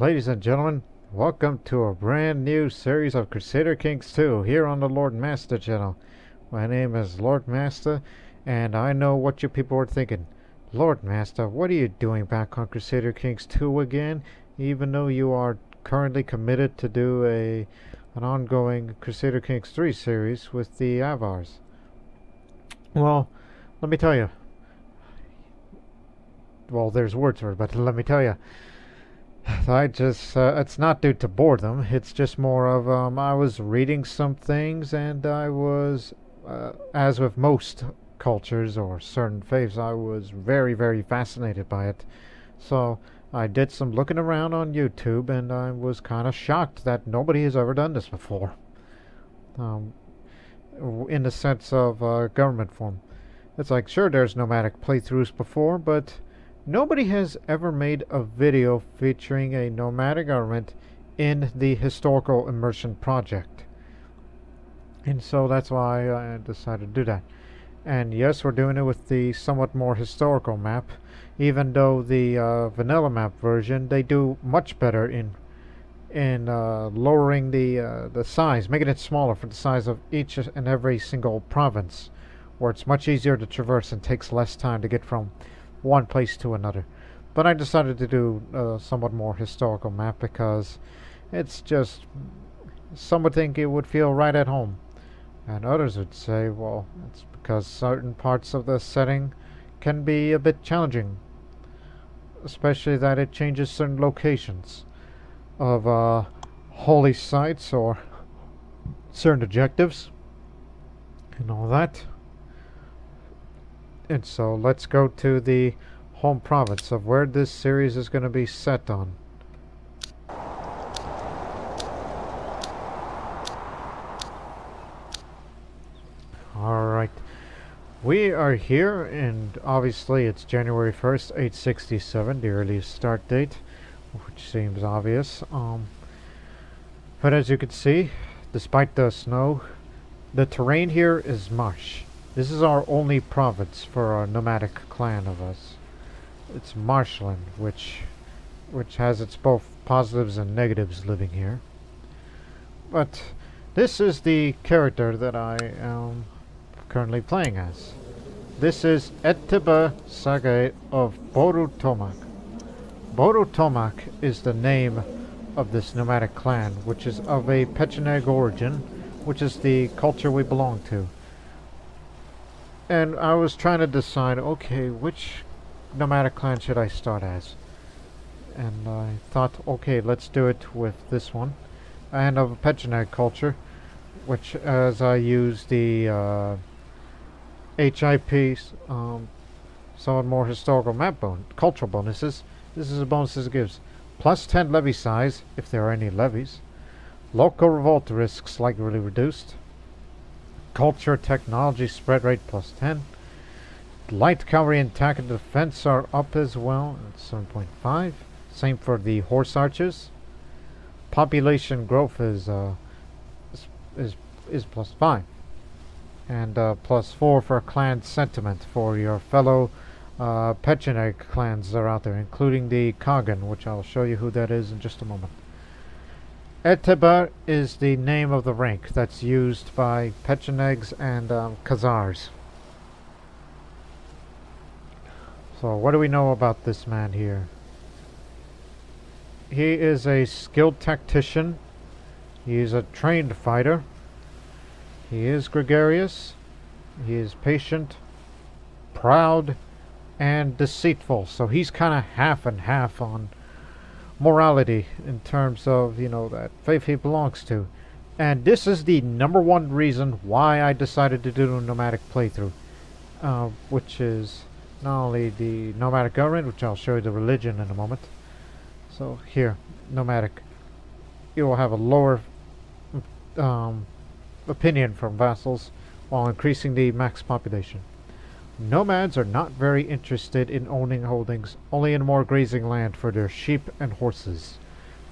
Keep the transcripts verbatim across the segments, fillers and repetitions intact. Ladies and gentlemen, welcome to a brand new series of Crusader Kings two here on the Lord Master channel. My name is Lord Master, and I know what you people are thinking. Lord Master, what are you doing back on Crusader Kings two again, even though you are currently committed to do a an ongoing Crusader Kings three series with the Avars? Well, let me tell you. Well, there's words for it, but let me tell you. I just, uh, it's not due to boredom, it's just more of, um, I was reading some things, and I was, uh, as with most cultures or certain faiths, I was very, very fascinated by it. So, I did some looking around on YouTube, and I was kind of shocked that nobody has ever done this before. Um, in the sense of, uh, government form. It's like, sure, there's nomadic playthroughs before, but nobody has ever made a video featuring a nomadic government in the Historical Immersion Project. And so that's why I decided to do that. And yes, we're doing it with the somewhat more historical map, even though the uh, vanilla map version, they do much better in in uh, lowering the, uh, the size, making it smaller for the size of each and every single province, where it's much easier to traverse and takes less time to get from one place to another. But I decided to do a somewhat more historical map because it's just, some would think it would feel right at home, and others would say, well, it's because certain parts of the setting can be a bit challenging, especially that it changes certain locations of uh, holy sites or certain objectives and all that. And so let's go to the home province of where this series is going to be set on. Alright, we are here, and obviously it's January first, eight sixty-seven, the earliest start date, which seems obvious. Um, but as you can see, despite the snow, the terrain here is marsh. This is our only province for our nomadic clan of us. It's marshland, which which has its both positives and negatives living here. But this is the character that I am currently playing as. This is Elteber Sagay of Borutomak. Borutomak is the name of this nomadic clan, which is of a Pecheneg origin, which is the culture we belong to. And I was trying to decide, okay, which nomadic clan should I start as? And I thought, okay, let's do it with this one. And of a Pecheneg culture, which as I use the uh, H I P, um, somewhat more historical map bon cultural bonuses, this is the bonuses it gives. Plus ten levy size, if there are any levies. Local revolt risk slightly reduced. Culture technology spread rate plus ten. Light cavalry and attack and defense are up as well at seven point five. Same for the horse archers. Population growth is uh, is is plus five, and uh, plus four for clan sentiment for your fellow uh, Pecheneg clans that are out there, including the Kagan, which I'll show you who that is in just a moment. Elteber is the name of the rank that's used by Pechenegs and um, Khazars. So what do we know about this man here? He is a skilled tactician. He is a trained fighter. He is gregarious. He is patient, proud, and deceitful. So he's kind of half and half on morality in terms of, you know, that faith he belongs to. And this is the number one reason why I decided to do a nomadic playthrough, uh, which is not only the nomadic government, which I'll show you the religion in a moment. So here, nomadic, you will have a lower um, opinion from vassals while increasing the max population. Nomads are not very interested in owning holdings, only in more grazing land for their sheep and horses.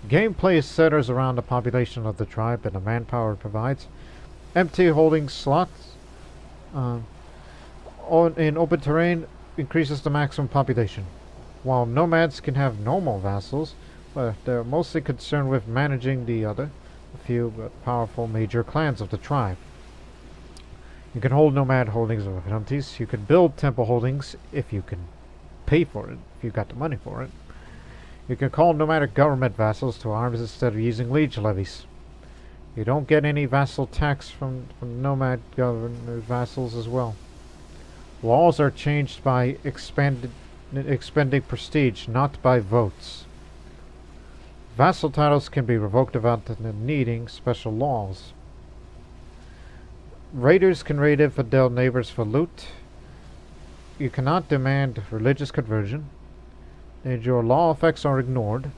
Gameplay centers around the population of the tribe and the manpower it provides. Empty holding slots uh, on, in open terrain increases the maximum population. While nomads can have normal vassals, but they're mostly concerned with managing the other, a few but powerful major clans of the tribe. You can hold nomad holdings of Khanate. You can build temple holdings if you can pay for it, if you got the money for it. You can call nomadic government vassals to arms instead of using liege levies. You don't get any vassal tax from, from nomad government vassals as well. Laws are changed by expanded, expending prestige, not by votes. Vassal titles can be revoked without needing special laws. Raiders can raid infidel neighbors for loot. You cannot demand religious conversion. And your law effects are ignored.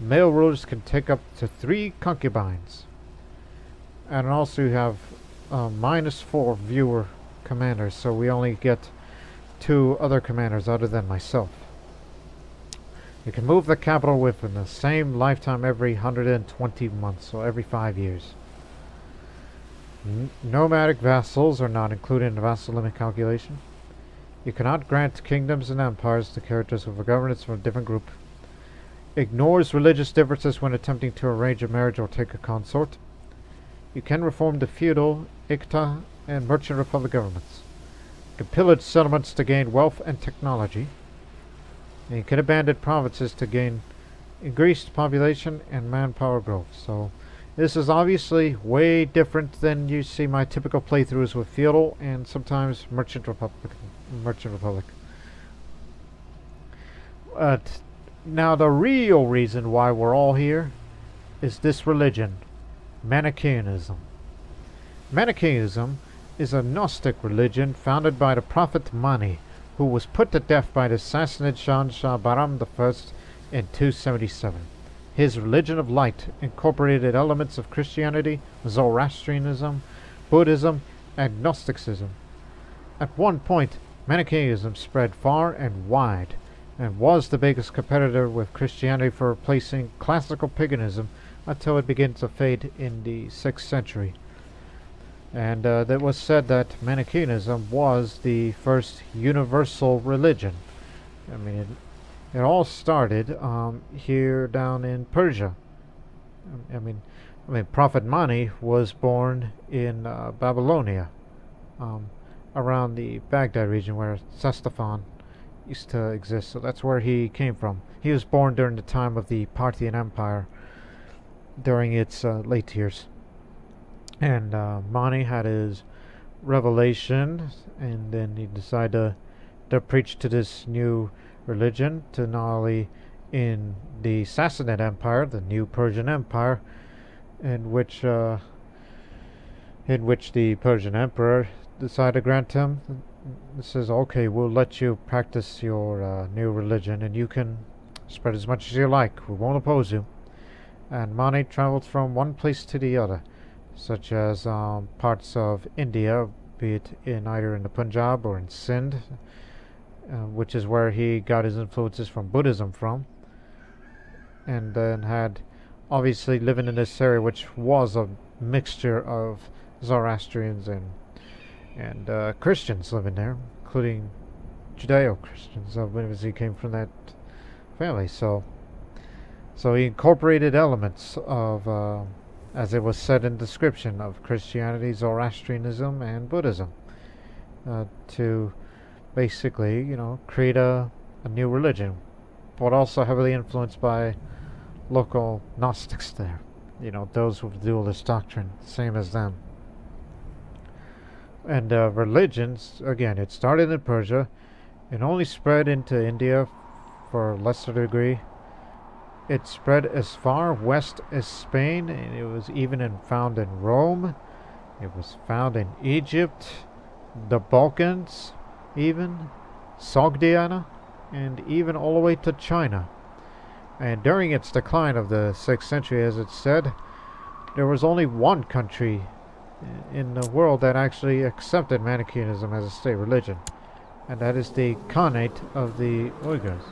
Male rulers can take up to three concubines. And also you have uh, minus four viewer commanders, so we only get two other commanders other than myself. You can move the capital within the same lifetime every one hundred twenty months, so every five years. N nomadic vassals are not included in the vassal limit calculation. You cannot grant kingdoms and empires to characters with a governance from a different group. Ignores religious differences when attempting to arrange a marriage or take a consort. You can reform the feudal, Ikta, and merchant republic governments. You can pillage settlements to gain wealth and technology. And you can abandon provinces to gain increased population and manpower growth. So this is obviously way different than you see my typical playthroughs with feudal and sometimes merchant republic. Merchant Republic. Uh, now the real reason why we're all here is this religion, Manichaeanism. Manichaeanism is a Gnostic religion founded by the prophet Mani, who was put to death by the Sassanid Shah Bahram the First in two seventy-seven. His religion of light incorporated elements of Christianity, Zoroastrianism, Buddhism, and Gnosticism. At one point, Manichaeism spread far and wide, and was the biggest competitor with Christianity for replacing classical paganism until it began to fade in the sixth century. And uh, it was said that Manichaeism was the first universal religion. I mean, it, it all started um, here down in Persia. I mean, I mean, Prophet Mani was born in uh, Babylonia. Um, around the Baghdad region where Sastafan used to exist, so that's where he came from. He was born during the time of the Parthian Empire, during its uh, late years. And uh, Mani had his revelation, and then he decided to, to preach to this new religion, to not only in the Sassanid Empire, the new Persian Empire, in which, uh, in which the Persian Emperor decided to grant him, it says, okay, we'll let you practice your uh, new religion and you can spread as much as you like. We won't oppose you. And Mani traveled from one place to the other, such as um, parts of India, be it in either in the Punjab or in Sindh, uh, which is where he got his influences from Buddhism from. And then had, obviously living in this area, which was a mixture of Zoroastrians and and uh, Christians living there, including Judeo-Christians, as he came from that family. So, so he incorporated elements of, uh, as it was said in description, of Christianity, Zoroastrianism, and Buddhism, uh, to basically, you know, create a, a new religion, but also heavily influenced by local Gnostics there, you know, those with dualist doctrine, same as them. And uh, religions, again, it started in Persia and only spread into India for a lesser degree. It spread as far west as Spain, and it was even in, found in Rome. It was found in Egypt, the Balkans, even Sogdiana, and even all the way to China. And during its decline of the sixth century, as it said, there was only one country in the world that actually accepted Manichaeanism as a state religion, and that is the Khanate of the Uyghurs,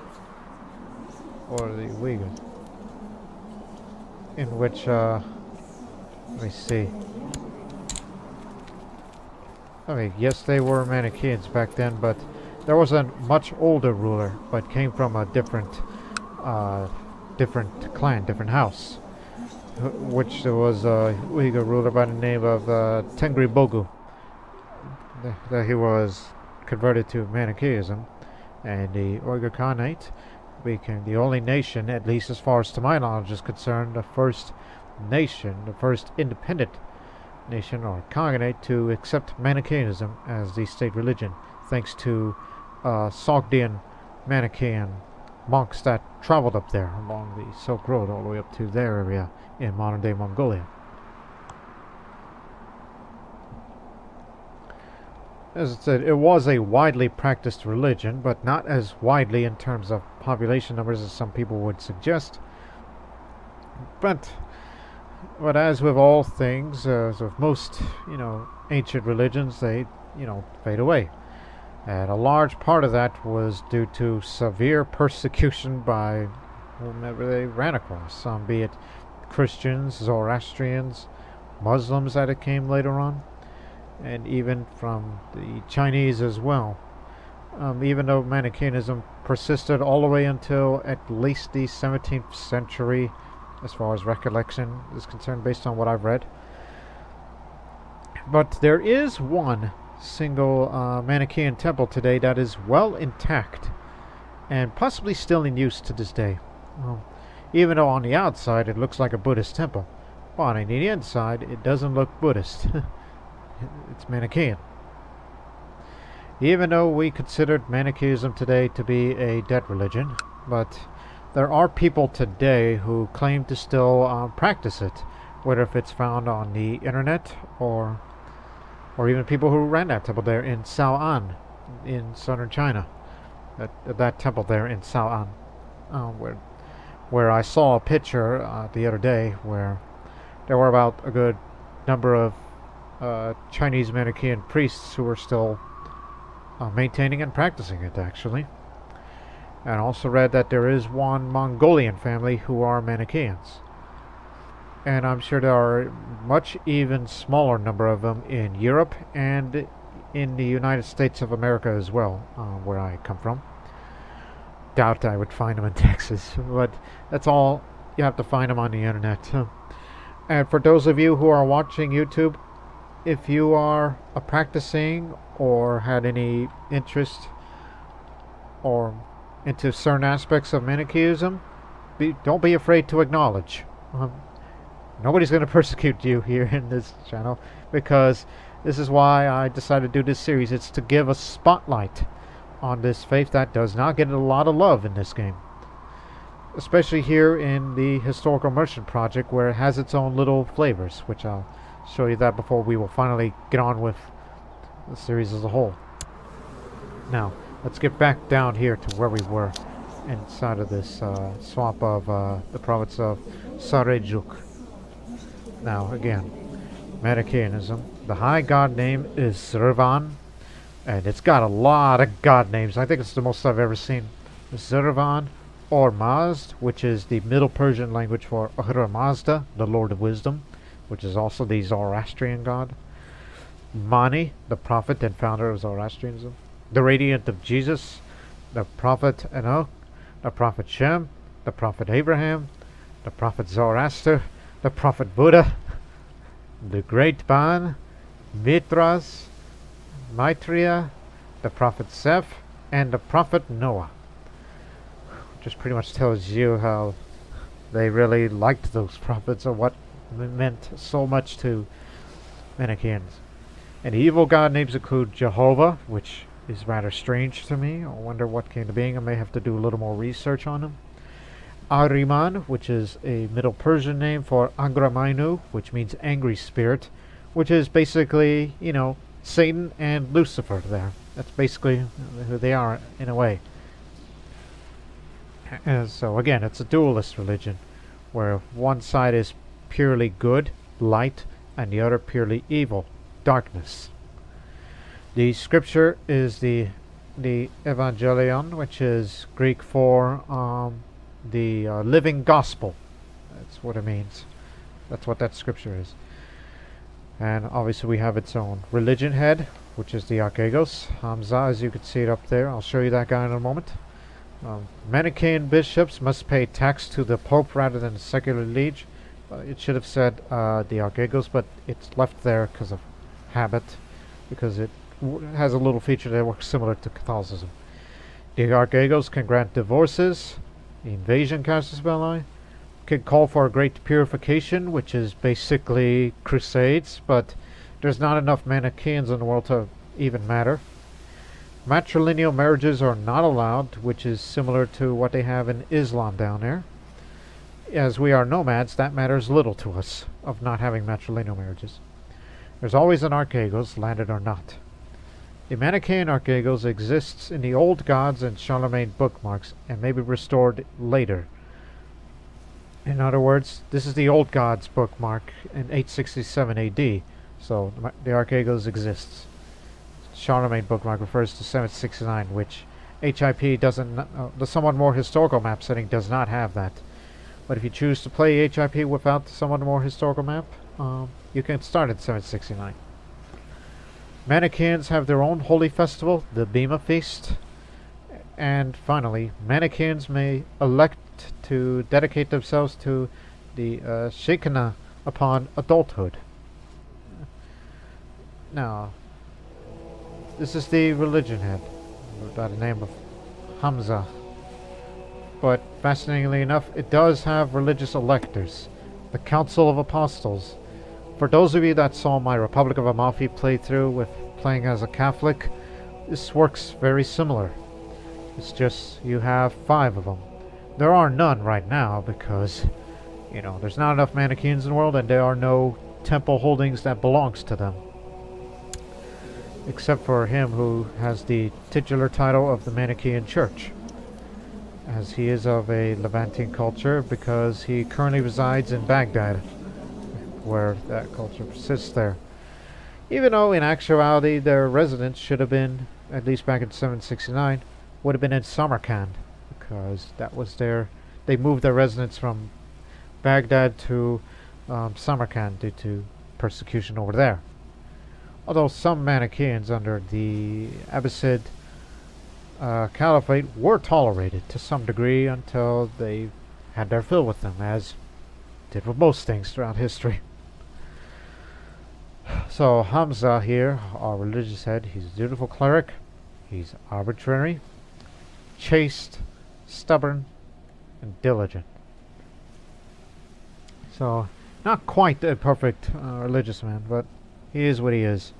or the Uyghurs, in which, uh, let me see, I mean, yes, they were Manichaeans back then, but there was a much older ruler, but came from a different uh, different clan, different house, which there was a Uyghur ruler by the name of uh, Tengri Bogu, that he was converted to Manichaeanism, and the Uyghur Khanate became the only nation, at least as far as to my knowledge is concerned, the first nation, the first independent nation or Khanate to accept Manichaeanism as the state religion, thanks to uh, Sogdian Manichaean monks that traveled up there along the Silk Road all the way up to their area in modern-day Mongolia. As I said, it was a widely practiced religion, but not as widely in terms of population numbers as some people would suggest. But, but as with all things, as with most, you know, ancient religions, they, you know, fade away. And a large part of that was due to severe persecution by whomever they ran across, some be it Christians, Zoroastrians, Muslims that it came later on, and even from the Chinese as well. Um, even though Manichaeanism persisted all the way until at least the seventeenth century, as far as recollection is concerned, based on what I've read. But there is one single uh, Manichaean temple today that is well intact and possibly still in use to this day. Um, even though on the outside it looks like a Buddhist temple, but on the inside it doesn't look Buddhist. It's Manichaean. Even though we considered Manichaeism today to be a dead religion, but there are people today who claim to still um, practice it, whether if it's found on the internet or or even people who ran that temple there in Saoan, in southern China, that that temple there in Saoan, um, where where I saw a picture uh, the other day where there were about a good number of uh, Chinese Manichaean priests who were still uh, maintaining and practicing it, actually. And also read that there is one Mongolian family who are Manichaeans. And I'm sure there are much even smaller number of them in Europe and in the United States of America as well, uh, where I come from. Doubt I would find them in Texas, but that's all. You have to find them on the internet. And for those of you who are watching YouTube, if you are a practicing or had any interest or into certain aspects of Manichaeism, be, don't be afraid to acknowledge. Um, Nobody's going to persecute you here in this channel, because this is why I decided to do this series. It's to give a spotlight on this faith that does not get a lot of love in this game. Especially here in the Historical Immersion Project, where it has its own little flavors, which I'll show you that before we will finally get on with the series as a whole. Now, let's get back down here to where we were inside of this uh, swamp of uh, the province of Sarejuk. Now, again, Manichaeanism. The high god name is Zurvan, and it's got a lot of god names. I think it's the most I've ever seen. Zurvan or Mazd, which is the Middle Persian language for Ahura Mazda, the Lord of Wisdom, which is also the Zoroastrian god. Mani, the prophet and founder of Zoroastrianism. The Radiant of Jesus, the prophet Enoch, the prophet Shem, the prophet Abraham, the prophet Zoroaster, the prophet Buddha, the great Ban, Mitras, Maitreya, the prophet Seth, and the prophet Noah. Just pretty much tells you how they really liked those prophets, or what meant so much to Manichaeans. And evil god names include Jehovah, which is rather strange to me. I wonder what came to being. I may have to do a little more research on him. Ahriman, which is a Middle Persian name for Angramainu, which means angry spirit, which is basically, you know, Satan and Lucifer there. That's basically who they are, in a way. And so, again, it's a dualist religion, where one side is purely good, light, and the other purely evil, darkness. The scripture is the the Evangelion, which is Greek for... Um, the uh, living gospel. That's what it means. That's what that scripture is. And obviously we have its own religion head, which is the Archegos. Hamza, as you can see it up there. I'll show you that guy in a moment. Um, Manichaean bishops must pay tax to the Pope rather than the secular liege. Uh, it should have said uh, the Archegos, but it's left there because of habit, because it w has a little feature that works similar to Catholicism. The Archegos can grant divorces, the invasion casus belli, can call for a great purification, which is basically crusades, but there's not enough Manichaeans in the world to even matter. Matrilineal marriages are not allowed, which is similar to what they have in Islam down there. As we are nomads, that matters little to us, of not having matrilineal marriages. There's always an Archegos, landed or not. The Manichaean Archegos exists in the Old Gods and Charlemagne bookmarks, and may be restored later. In other words, this is the Old Gods bookmark in eight sixty-seven A D, so the Archegos exists. Charlemagne bookmark refers to seven sixty-nine, which H I P doesn't, uh, the somewhat more historical map setting does not have that. But if you choose to play H I P without the somewhat more historical map, um, you can start at seven sixty-nine. Manichaeans have their own holy festival, the Bema Feast. And finally, Manichaeans may elect to dedicate themselves to the uh, Shekinah upon adulthood. Now, this is the religion head by the name of Hamza. But fascinatingly enough, it does have religious electors, the Council of Apostles. For those of you that saw my Republic of Amalfi playthrough with playing as a Catholic, this works very similar. It's just you have five of them. There are none right now because, you know, there's not enough Manichaeans in the world and there are no temple holdings that belongs to them. Except for him who has the titular title of the Manichaean Church, as he is of a Levantine culture because he currently resides in Baghdad, where that culture persists there. Even though in actuality their residence should have been, at least back in seven sixty-nine, would have been in Samarkand, because that was their, they moved their residence from Baghdad to um, Samarkand due to persecution over there. Although some Manichaeans under the Abbasid uh, Caliphate were tolerated to some degree until they had their fill with them, as did with most things throughout history. So Hamza here, our religious head, he's a dutiful cleric, he's arbitrary, chaste, stubborn, and diligent. So not quite a perfect uh, religious man, but he is what he is.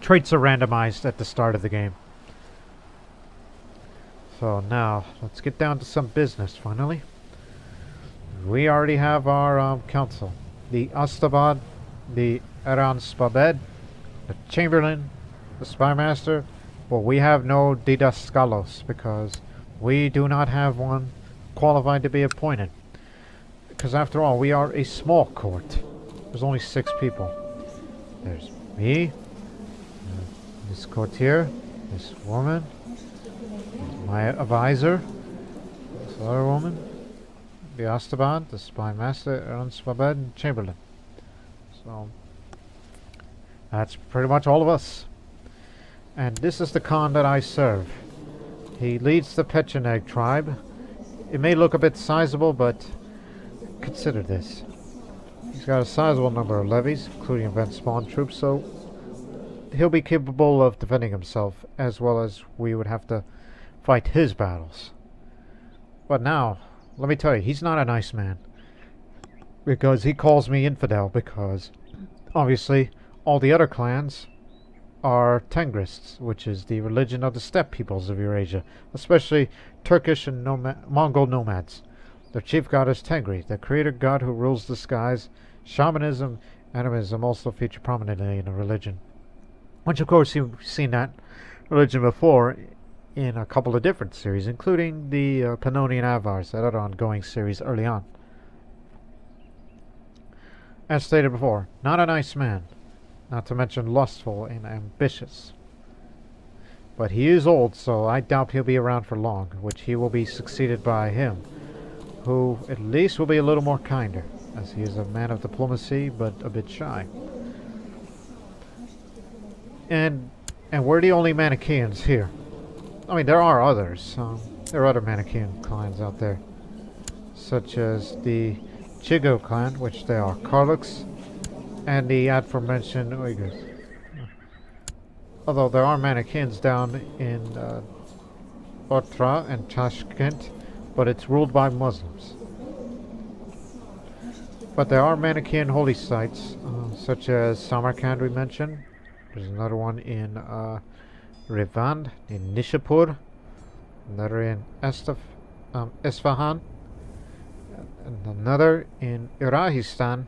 Traits are randomized at the start of the game. So now, let's get down to some business, finally. We already have our um, council. The Astabad, the Aran Spahbed, the Chamberlain, the Spymaster. Well, we have no didaskalos because we do not have one qualified to be appointed. Because after all, we are a small court. There's only six people. There's me, this courtier, this woman, my advisor, this other woman, the Astabad, the Spy Master, Aran Spahbed, and Chamberlain. So that's pretty much all of us. And this is the Khan that I serve. He leads the Pecheneg tribe. It may look a bit sizable, but consider this. He's got a sizable number of levies, including event spawn troops, so he'll be capable of defending himself, as well as we would have to fight his battles. But now, let me tell you, he's not a nice man, because he calls me infidel, because obviously all the other clans are Tengrists, which is the religion of the steppe peoples of Eurasia, especially Turkish and Noma Mongol nomads. Their chief god is Tengri, the creator god who rules the skies. Shamanism, animism also feature prominently in the religion. Which, of course, you've seen that religion before in a couple of different series, including the uh, Pannonian Avars, that other ongoing series early on. As stated before, not a nice man, not to mention lustful and ambitious. But he is old, so I doubt he'll be around for long, which he will be succeeded by him, who at least will be a little more kinder, as he is a man of diplomacy, but a bit shy. And and we're the only Manichaeans here. I mean, there are others. Um, there are other Manichaean clans out there, such as the Chigo clan, which they are Karluks, and the aforementioned Uyghurs. Although there are Manichaeans down in uh, Otrar and Tashkent, but it's ruled by Muslims. But there are Manichaean holy sites, uh, such as Samarkand we mentioned. There's another one in uh, Rivand, in Nishapur, another in Estaf, um, Isfahan, and another in Irahistan,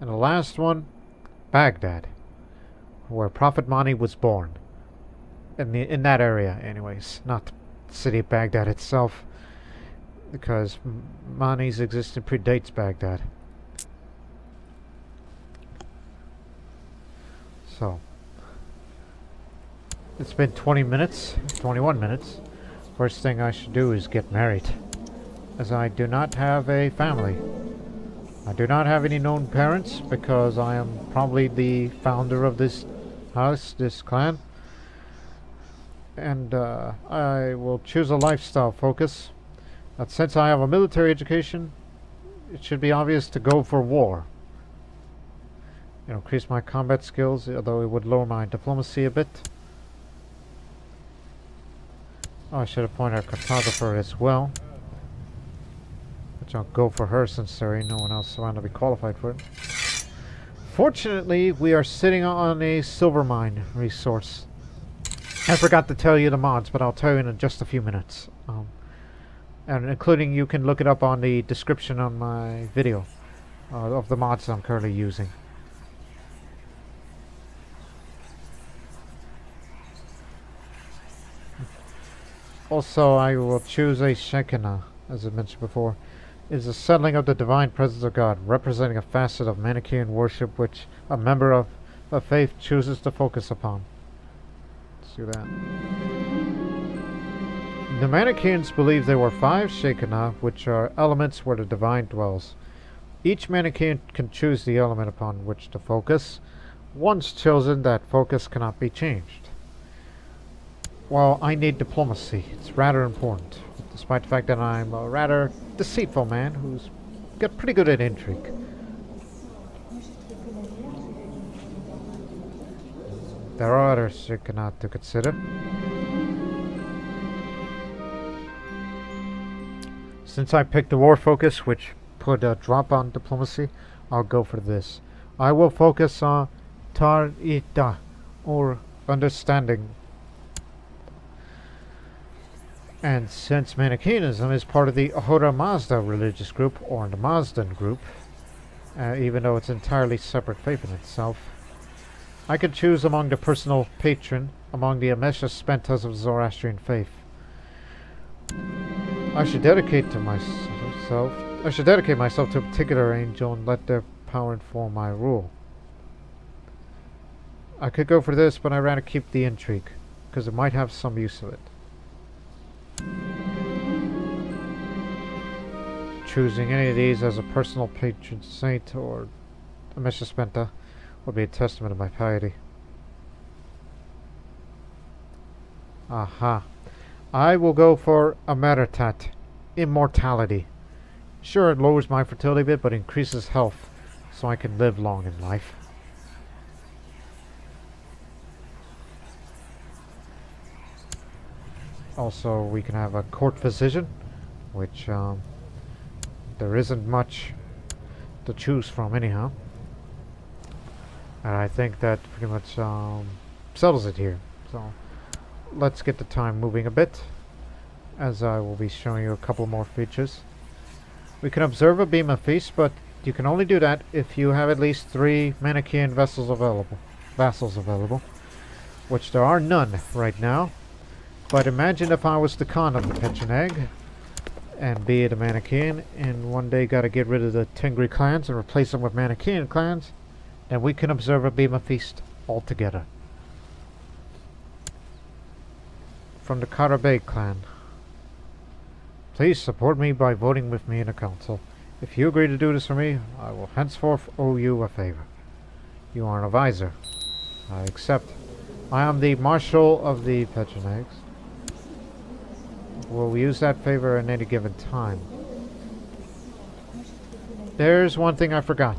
and the last one, Baghdad, where Prophet Mani was born. In, the, in that area, anyways, not the city of Baghdad itself, because Mani's existence predates Baghdad. So, it's been twenty minutes, twenty-one minutes. First thing I should do is get married, as I do not have a family. I do not have any known parents, because I am probably the founder of this house, this clan. And uh, I will choose a lifestyle focus. But since I have a military education, it should be obvious to go for war. You know, increase my combat skills, although it would lower my diplomacy a bit. Oh, I should appoint our cartographer as well. Which I'll go for her, since there ain't no one else around to be qualified for it. Fortunately, we are sitting on a silver mine resource. I forgot to tell you the mods, but I'll tell you in just a few minutes. Um, and including, you can look it up on the description on my video uh, of the mods that I'm currently using. Also, I will choose a Shekinah, as I mentioned before. It is the settling of the divine presence of God, representing a facet of Manichaean worship which a member of a faith chooses to focus upon. Let's do that. The Manichaeans believe there were five Shekinah, which are elements where the divine dwells. Each Manichaean can choose the element upon which to focus. Once chosen, that focus cannot be changed. Well, I need diplomacy. It's rather important, despite the fact that I'm a rather deceitful man who's got pretty good at intrigue. There are others you cannot to consider. Since I picked the war focus, which put a drop on diplomacy, I'll go for this. I will focus on Tar-Ita, or understanding. And since Manichaeanism is part of the Ahura Mazda religious group, or the Mazdan group, uh, even though it's entirely separate faith in itself, I could choose among the personal patron among the Amesha Spentas of Zoroastrian faith. I should dedicate to myself. I should dedicate myself to a particular angel and let their power inform my rule. I could go for this, but I'd rather keep the intrigue, because it might have some use of it. Choosing any of these as a personal patron saint or a Amesha Spenta would be a testament of my piety. Aha. I will go for Ameretat, immortality. Sure, it lowers my fertility a bit, but increases health, so I can live long in life. Also, we can have a court physician, which um, there isn't much to choose from anyhow. And I think that pretty much um, settles it here. So let's get the time moving a bit, as I will be showing you a couple more features. We can observe a Bema Feast, but you can only do that if you have at least three Manichaean vessels available, vassals available, which there are none right now. But imagine if I was the Khan of the Pecheneg, and be it a Manichaean, and one day got to get rid of the Tengri clans and replace them with Manichaean clans, and we can observe a Bema Feast altogether. From the Karabay clan. Please support me by voting with me in a council. If you agree to do this for me, I will henceforth owe you a favor. You are an advisor. I accept. I am the Marshal of the Pechenegs. we'll use that favor at any given time. There's one thing I forgot.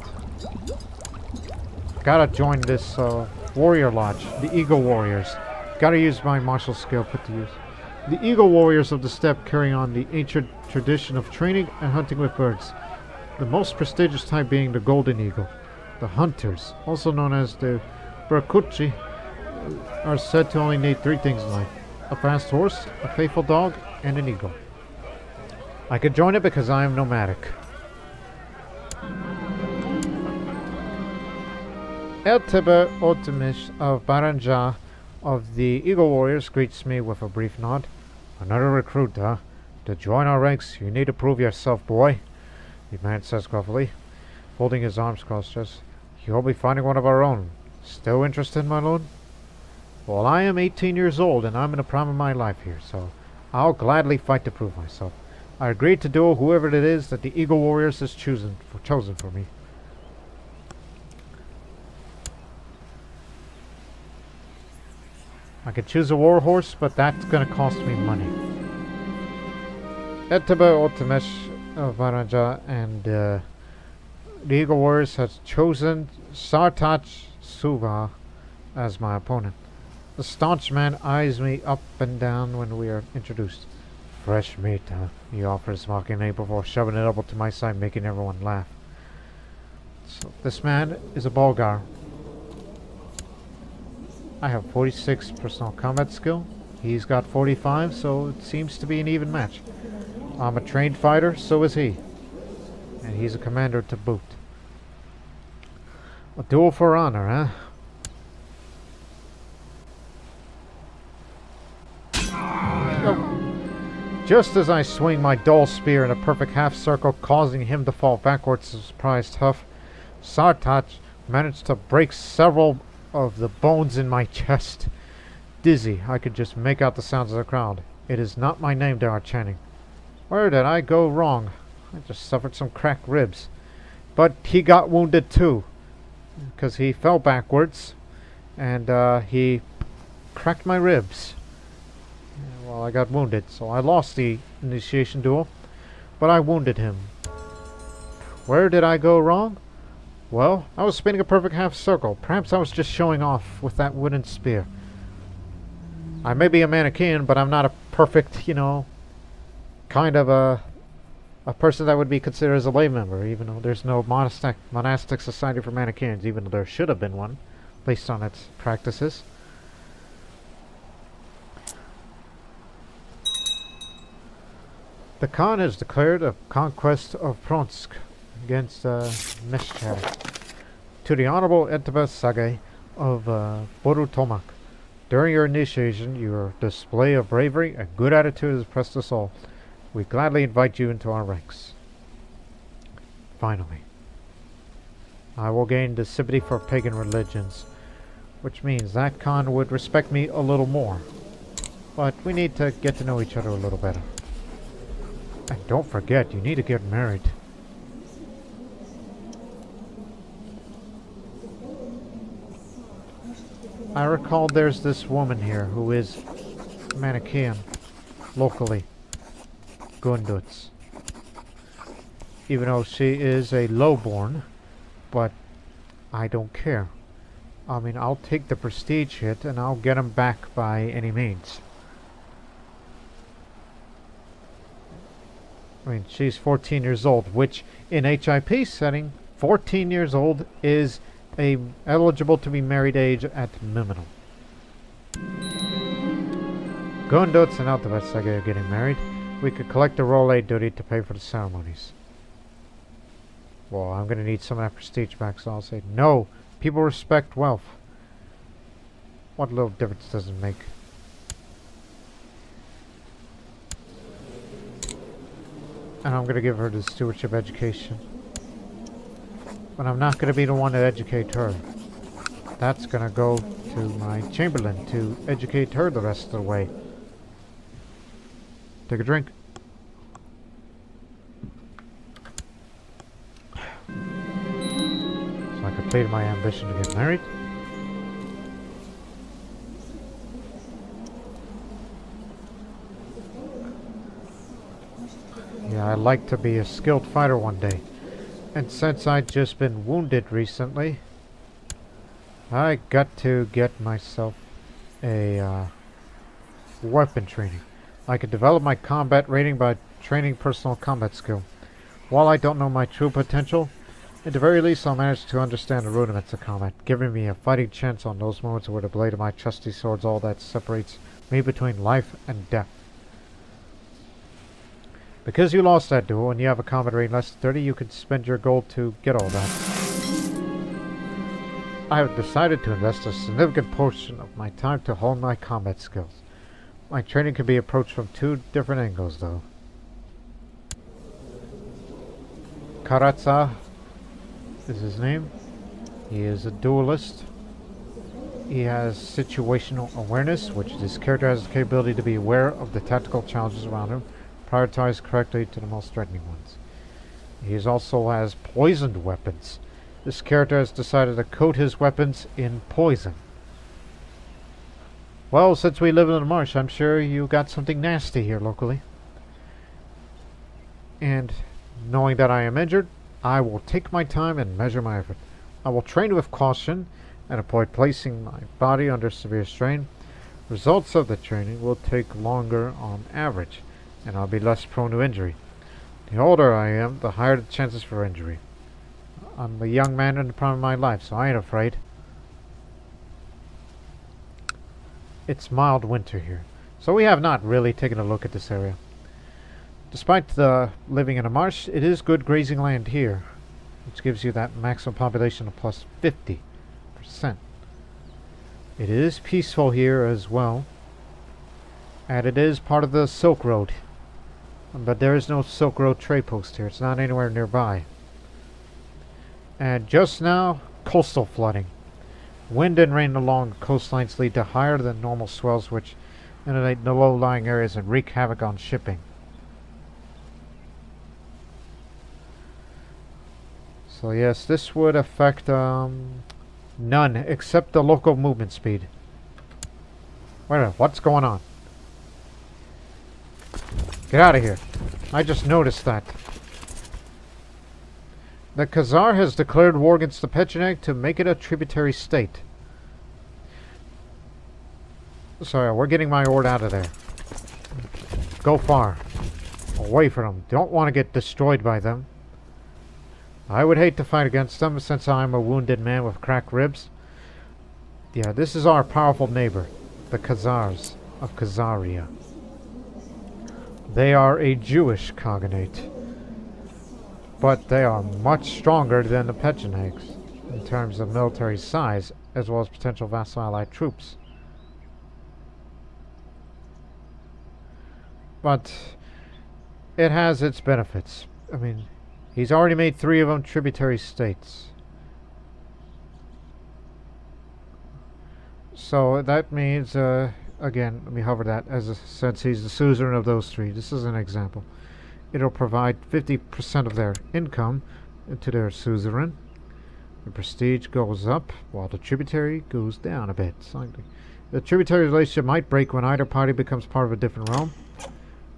Gotta join this uh, warrior lodge, the Eagle Warriors. Gotta use my martial skill put to use. The Eagle Warriors of the Steppe carry on the ancient tradition of training and hunting with birds, the most prestigious type being the golden eagle. The hunters, also known as the Berkuchi, are said to only need three things in life: a fast horse, a faithful dog, and an eagle. I could join it because I am nomadic. Elteber Otemish of Baranja of the Eagle Warriors greets me with a brief nod. Another recruit, huh? To join our ranks, you need to prove yourself, boy, the man says gruffly, folding his arms across us. You'll be finding one of our own. Still interested, my lord? Well, I am eighteen years old, and I'm in the prime of my life here, so I'll gladly fight to prove myself. I agreed to duel whoever it is that the Eagle Warriors has chosen for, chosen for me. I could choose a war horse, but that's going to cost me money. Etaba Otemesh of Varanja and uh, the Eagle Warriors has chosen Sartach Suva as my opponent. The staunch man eyes me up and down when we are introduced. Fresh meat, huh? He offers mockingly before shoving it up to my side, making everyone laugh. So this man is a Bulgar. I have forty-six personal combat skill. He's got forty-five, so it seems to be an even match. I'm a trained fighter, so is he. And he's a commander to boot. A duel for honor, huh? Oh. Just as I swing my dull spear in a perfect half circle, causing him to fall backwards in a surprised huff, Sartach managed to break several of the bones in my chest. Dizzy, I could just make out the sounds of the crowd. It is not my name they are chanting. Where did I go wrong? I just suffered some cracked ribs. But he got wounded too, because he fell backwards, and uh, he cracked my ribs. Well, I got wounded, so I lost the initiation duel, but I wounded him. Where did I go wrong? Well, I was spinning a perfect half circle. Perhaps I was just showing off with that wooden spear. I may be a Manichaean, but I'm not a perfect, you know, kind of a a person that would be considered as a lay member, even though there's no monastic, monastic society for Manichaeans, even though there should have been one, based on its practices. The Khan has declared a conquest of Pronsk against uh, Meshchad. To the Honorable Elteber Sagay of uh, Borutomak, during your initiation, your display of bravery and good attitude has impressed us all. We gladly invite you into our ranks. Finally, I will gain the sympathy for pagan religions, which means that Khan would respect me a little more. But we need to get to know each other a little better. And don't forget, you need to get married. I recall there's this woman here who is Manichaean, locally, Gunduz. Even though she is a lowborn, but I don't care. I mean, I'll take the prestige hit and I'll get him back by any means. I mean, she's fourteen years old, which in H I P setting, fourteen years old is a eligible to be married age at minimum. Gunduz and Elteber Sagay are getting married. We could collect the Role duty to pay for the ceremonies. Well, I'm gonna need some of that prestige back, so I'll say no. People respect wealth. What little difference does it make? And I'm gonna give her the stewardship education. But I'm not gonna be the one to educate her. That's gonna go to my Chamberlain to educate her the rest of the way. Take a drink. So I completed my ambition to get married. Yeah, I'd like to be a skilled fighter one day. And since I've just been wounded recently, I got to get myself a uh, weapon training. I could develop my combat rating by training personal combat skill. While I don't know my true potential, at the very least I'll manage to understand the rudiments of combat, giving me a fighting chance on those moments where the blade of my trusty sword's all that separates me between life and death. Because you lost that duel and you have a combat rating less than thirty, you could spend your gold to get all that. I have decided to invest a significant portion of my time to hone my combat skills. My training can be approached from two different angles, though. Karatsa is his name. He is a duelist. He has situational awareness, which this character has the capability to be aware of the tactical challenges around him, prioritized correctly to the most threatening ones. He is also has poisoned weapons. This character has decided to coat his weapons in poison. Well, since we live in the marsh, I'm sure you got something nasty here locally. And knowing that I am injured, I will take my time and measure my effort. I will train with caution and avoid placing my body under severe strain. Results of the training will take longer on average, and I'll be less prone to injury. The older I am, the higher the chances for injury. I'm a young man in the prime of my life, so I ain't afraid. It's mild winter here, so we have not really taken a look at this area. Despite the living in a marsh, it is good grazing land here, which gives you that maximum population of plus fifty percent. It is peaceful here as well, and it is part of the Silk Road. But there is no Silk Road trade post here. It's not anywhere nearby. And just now, coastal flooding. Wind and rain along coastlines lead to higher than normal swells, which inundate the low-lying areas and wreak havoc on shipping. So yes, this would affect um, none except the local movement speed. Wait a minute, what's going on? Get out of here. I just noticed that. The Khazar has declared war against the Pecheneg to make it a tributary state. Sorry, we're getting my horde out of there. Go far. Away from them. Don't want to get destroyed by them. I would hate to fight against them since I'm a wounded man with cracked ribs. Yeah, this is our powerful neighbor, the Khazars of Khazaria. They are a Jewish Khaganate, but they are much stronger than the Pechenegs in terms of military size, as well as potential vassal allied troops. But it has its benefits. I mean, he's already made three of them tributary states. So that means, uh, again, let me hover that, as a, since he's the suzerain of those three. This is an example. It'll provide fifty percent of their income to their suzerain. The prestige goes up, while the tributary goes down a bit. Slightly. The tributary relationship might break when either party becomes part of a different realm.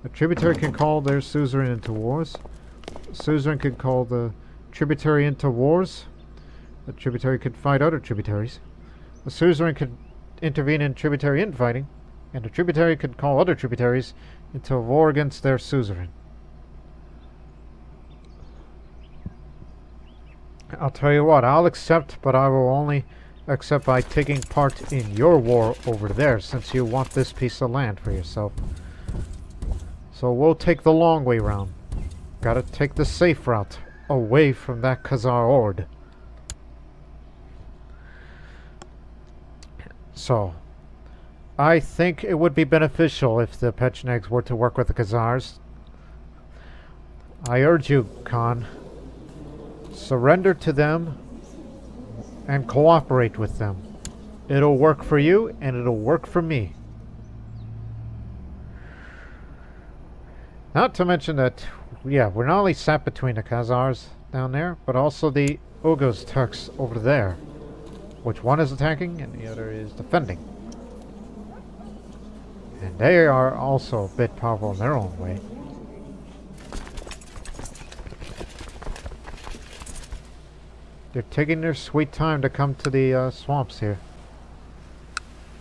The tributary can call their suzerain into wars. The suzerain can call the tributary into wars. The tributary could fight other tributaries. The suzerain could intervene in tributary infighting, and the tributary could call other tributaries into war against their suzerain. I'll tell you what, I'll accept, but I will only accept by taking part in your war over there, since you want this piece of land for yourself. So we'll take the long way round. Gotta take the safe route, away from that Khazar horde. So, I think it would be beneficial if the Pechenegs were to work with the Khazars. I urge you, Khan, surrender to them and cooperate with them. It'll work for you and it'll work for me. Not to mention that, yeah, we're not only sat between the Khazars down there, but also the Uyghurs Turks over there. Which one is attacking and the other is defending. And they are also a bit powerful in their own way. They're taking their sweet time to come to the uh, swamps here.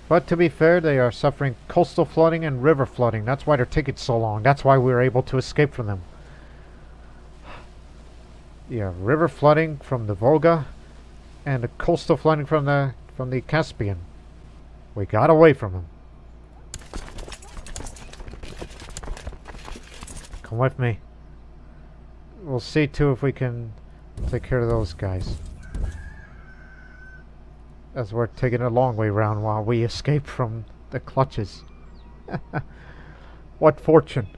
But to be fair, they are suffering coastal flooding and river flooding. That's why they're taking so long. That's why we were able to escape from them. Yeah, river flooding from the Volga and the coastal flooding from the from the Caspian. We got away from them. Come with me. We'll see too if we can take care of those guys. As we're taking a long way round while we escape from the clutches. What fortune.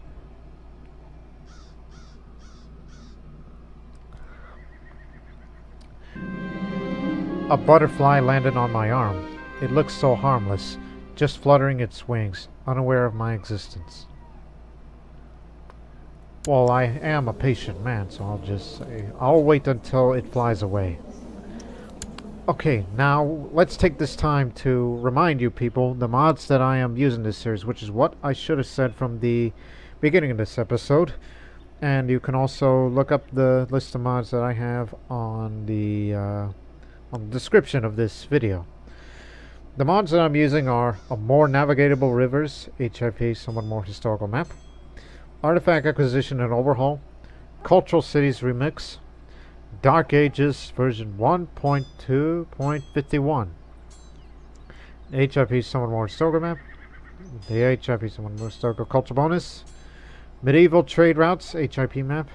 A butterfly landed on my arm. It looks so harmless, just fluttering its wings, unaware of my existence. Well, I am a patient man, so I'll just say, I'll wait until it flies away. Okay, now let's take this time to remind you people the mods that I am using this series, which is what I should have said from the beginning of this episode. And you can also look up the list of mods that I have on the, uh, on the description of this video. The mods that I'm using are a More Navigatable Rivers, H I P, Somewhat More Historical Map, Artifact Acquisition and Overhaul, Cultural Cities Remix, Dark Ages version one point two point fifty-one. H I P Someone More Historical Map. The H I P Someone More Historical Culture Bonus. Medieval Trade Routes, H I P Map.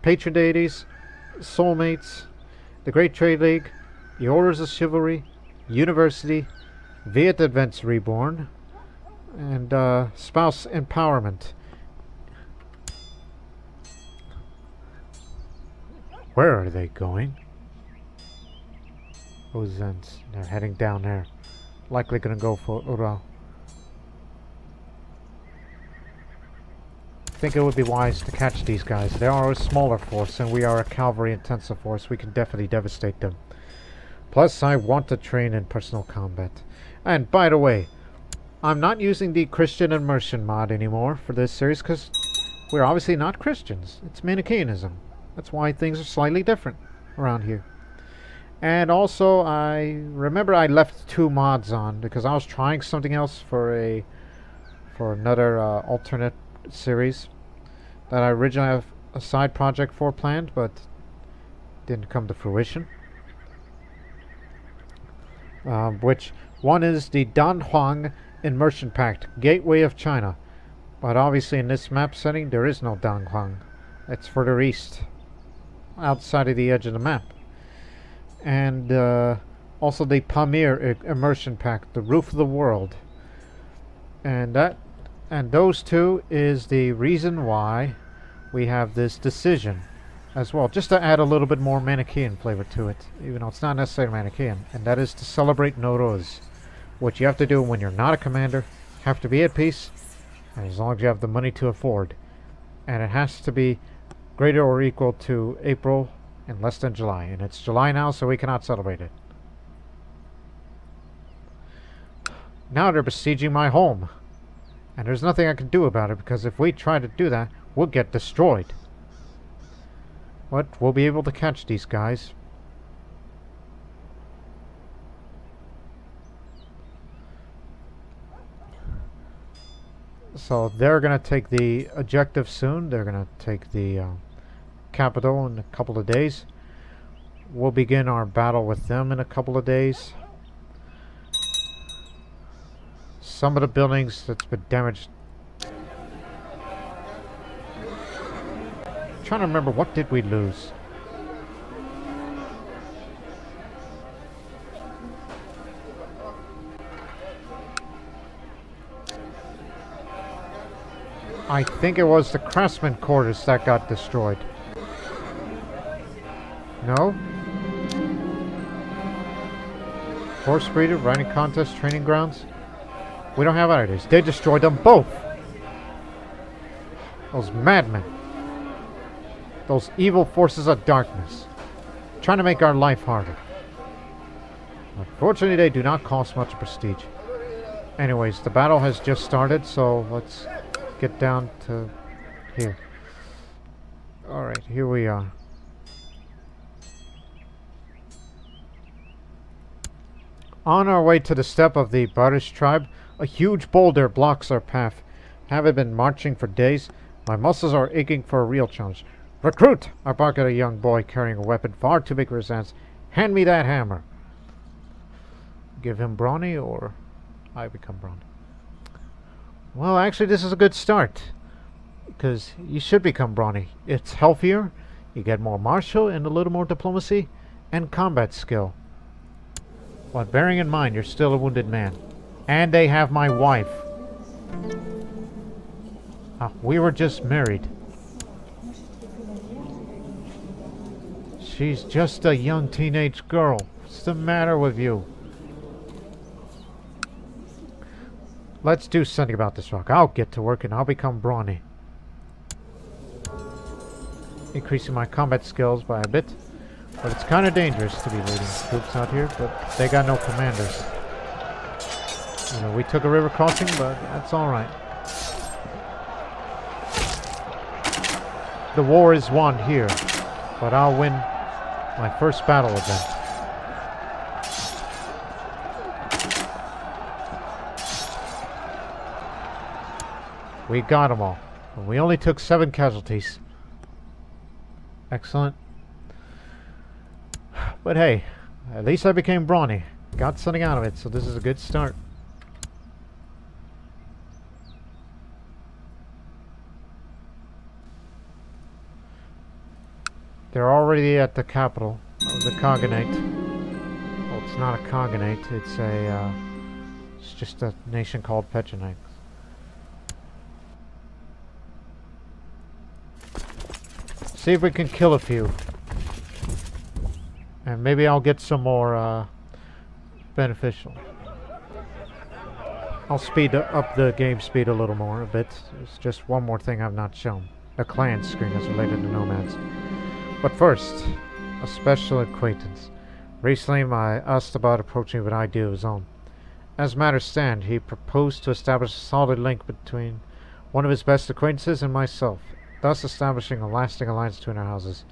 Patron Deities, Soulmates, The Great Trade League, The Orders of Chivalry, University, Viet Advents Reborn, and uh, Spouse Empowerment. Where are they going? Ozens. They're heading down there. Likely gonna go for Ural. I think it would be wise to catch these guys. They are a smaller force and we are a cavalry intensive force. We can definitely devastate them. Plus I want to train in personal combat. And by the way, I'm not using the Christian Immersion mod anymore for this series because we're obviously not Christians. It's Manichaeanism. That's why things are slightly different around here. And also, I remember I left two mods on because I was trying something else for a for another uh, alternate series that I originally have a side project for planned, but didn't come to fruition. Um, which one is the Danhuang Immersion Pact, Gateway of China. But obviously, in this map setting, there is no Danhuang. It's further east, outside of the edge of the map. And uh, also the Pamir Immersion Pact, the Roof of the World. And that, and those two is the reason why we have this decision as well, just to add a little bit more Manichaean flavor to it, even though it's not necessarily Manichaean, and that is to celebrate Nowruz. What you have to do when you're not a commander, have to be at peace, and as long as you have the money to afford. And it has to be greater or equal to April and less than July. And it's July now, so we cannot celebrate it. Now they're besieging my home. And there's nothing I can do about it, because if we try to do that, we'll get destroyed. But we'll be able to catch these guys. So they're going to take the objective soon. They're going to take the uh, capital in a couple of days. We'll begin our battle with them in a couple of days. Some of the buildings that's been damaged. I'm trying to remember, what did we lose? I think it was the craftsman quarters that got destroyed. No? Horse breeder, riding contest, training grounds. We don't have either. They destroyed them both. Those madmen. Those evil forces of darkness. Trying to make our life harder. Unfortunately, they do not cost much prestige. Anyways, the battle has just started, so let's get down to here. Alright, here we are. On our way to the steppe of the Barish tribe, a huge boulder blocks our path. Haven't been marching for days. My muscles are aching for a real challenge. Recruit! I bark at a young boy carrying a weapon far too big for his hands. Hand me that hammer. Give him brawny, or I become brawny. Well, actually, this is a good start, because you should become brawny. It's healthier, you get more martial and a little more diplomacy and combat skill. But bearing in mind, you're still a wounded man. And they have my wife. Ah, we were just married. She's just a young teenage girl. What's the matter with you? Let's do something about this rock. I'll get to work and I'll become brawny. Increasing my combat skills by a bit. But it's kind of dangerous to be leading troops out here, but they got no commanders. You know, we took a river crossing, but that's alright. The war is won here, but I'll win my first battle event. We got them all. And we only took seven casualties. Excellent. But hey, at least I became brawny. Got something out of it, so this is a good start. They're already at the capital of the Khaganate. Well, it's not a Khaganate. It's a. Uh, it's just a nation called Pecheneg. See if we can kill a few. And maybe I'll get some more uh, beneficial. I'll speed up the game speed a little more, a bit. It's just one more thing I've not shown. The clan screen is related to nomads. But first, a special acquaintance. Recently, my Astabad approached me with an idea of his own. As matters stand, he proposed to establish a solid link between one of his best acquaintances and myself, thus establishing a lasting alliance between our houses.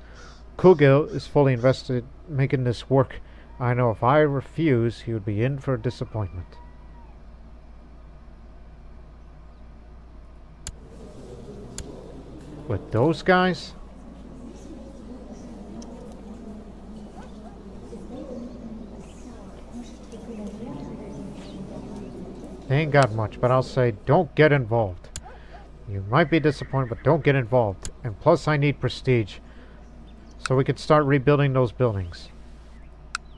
Kugil is fully invested in making this work. I know if I refuse, he would be in for a disappointment. With those guys? They ain't got much, but I'll say don't get involved. You might be disappointed, but don't get involved. And plus, I need prestige. So we could start rebuilding those buildings.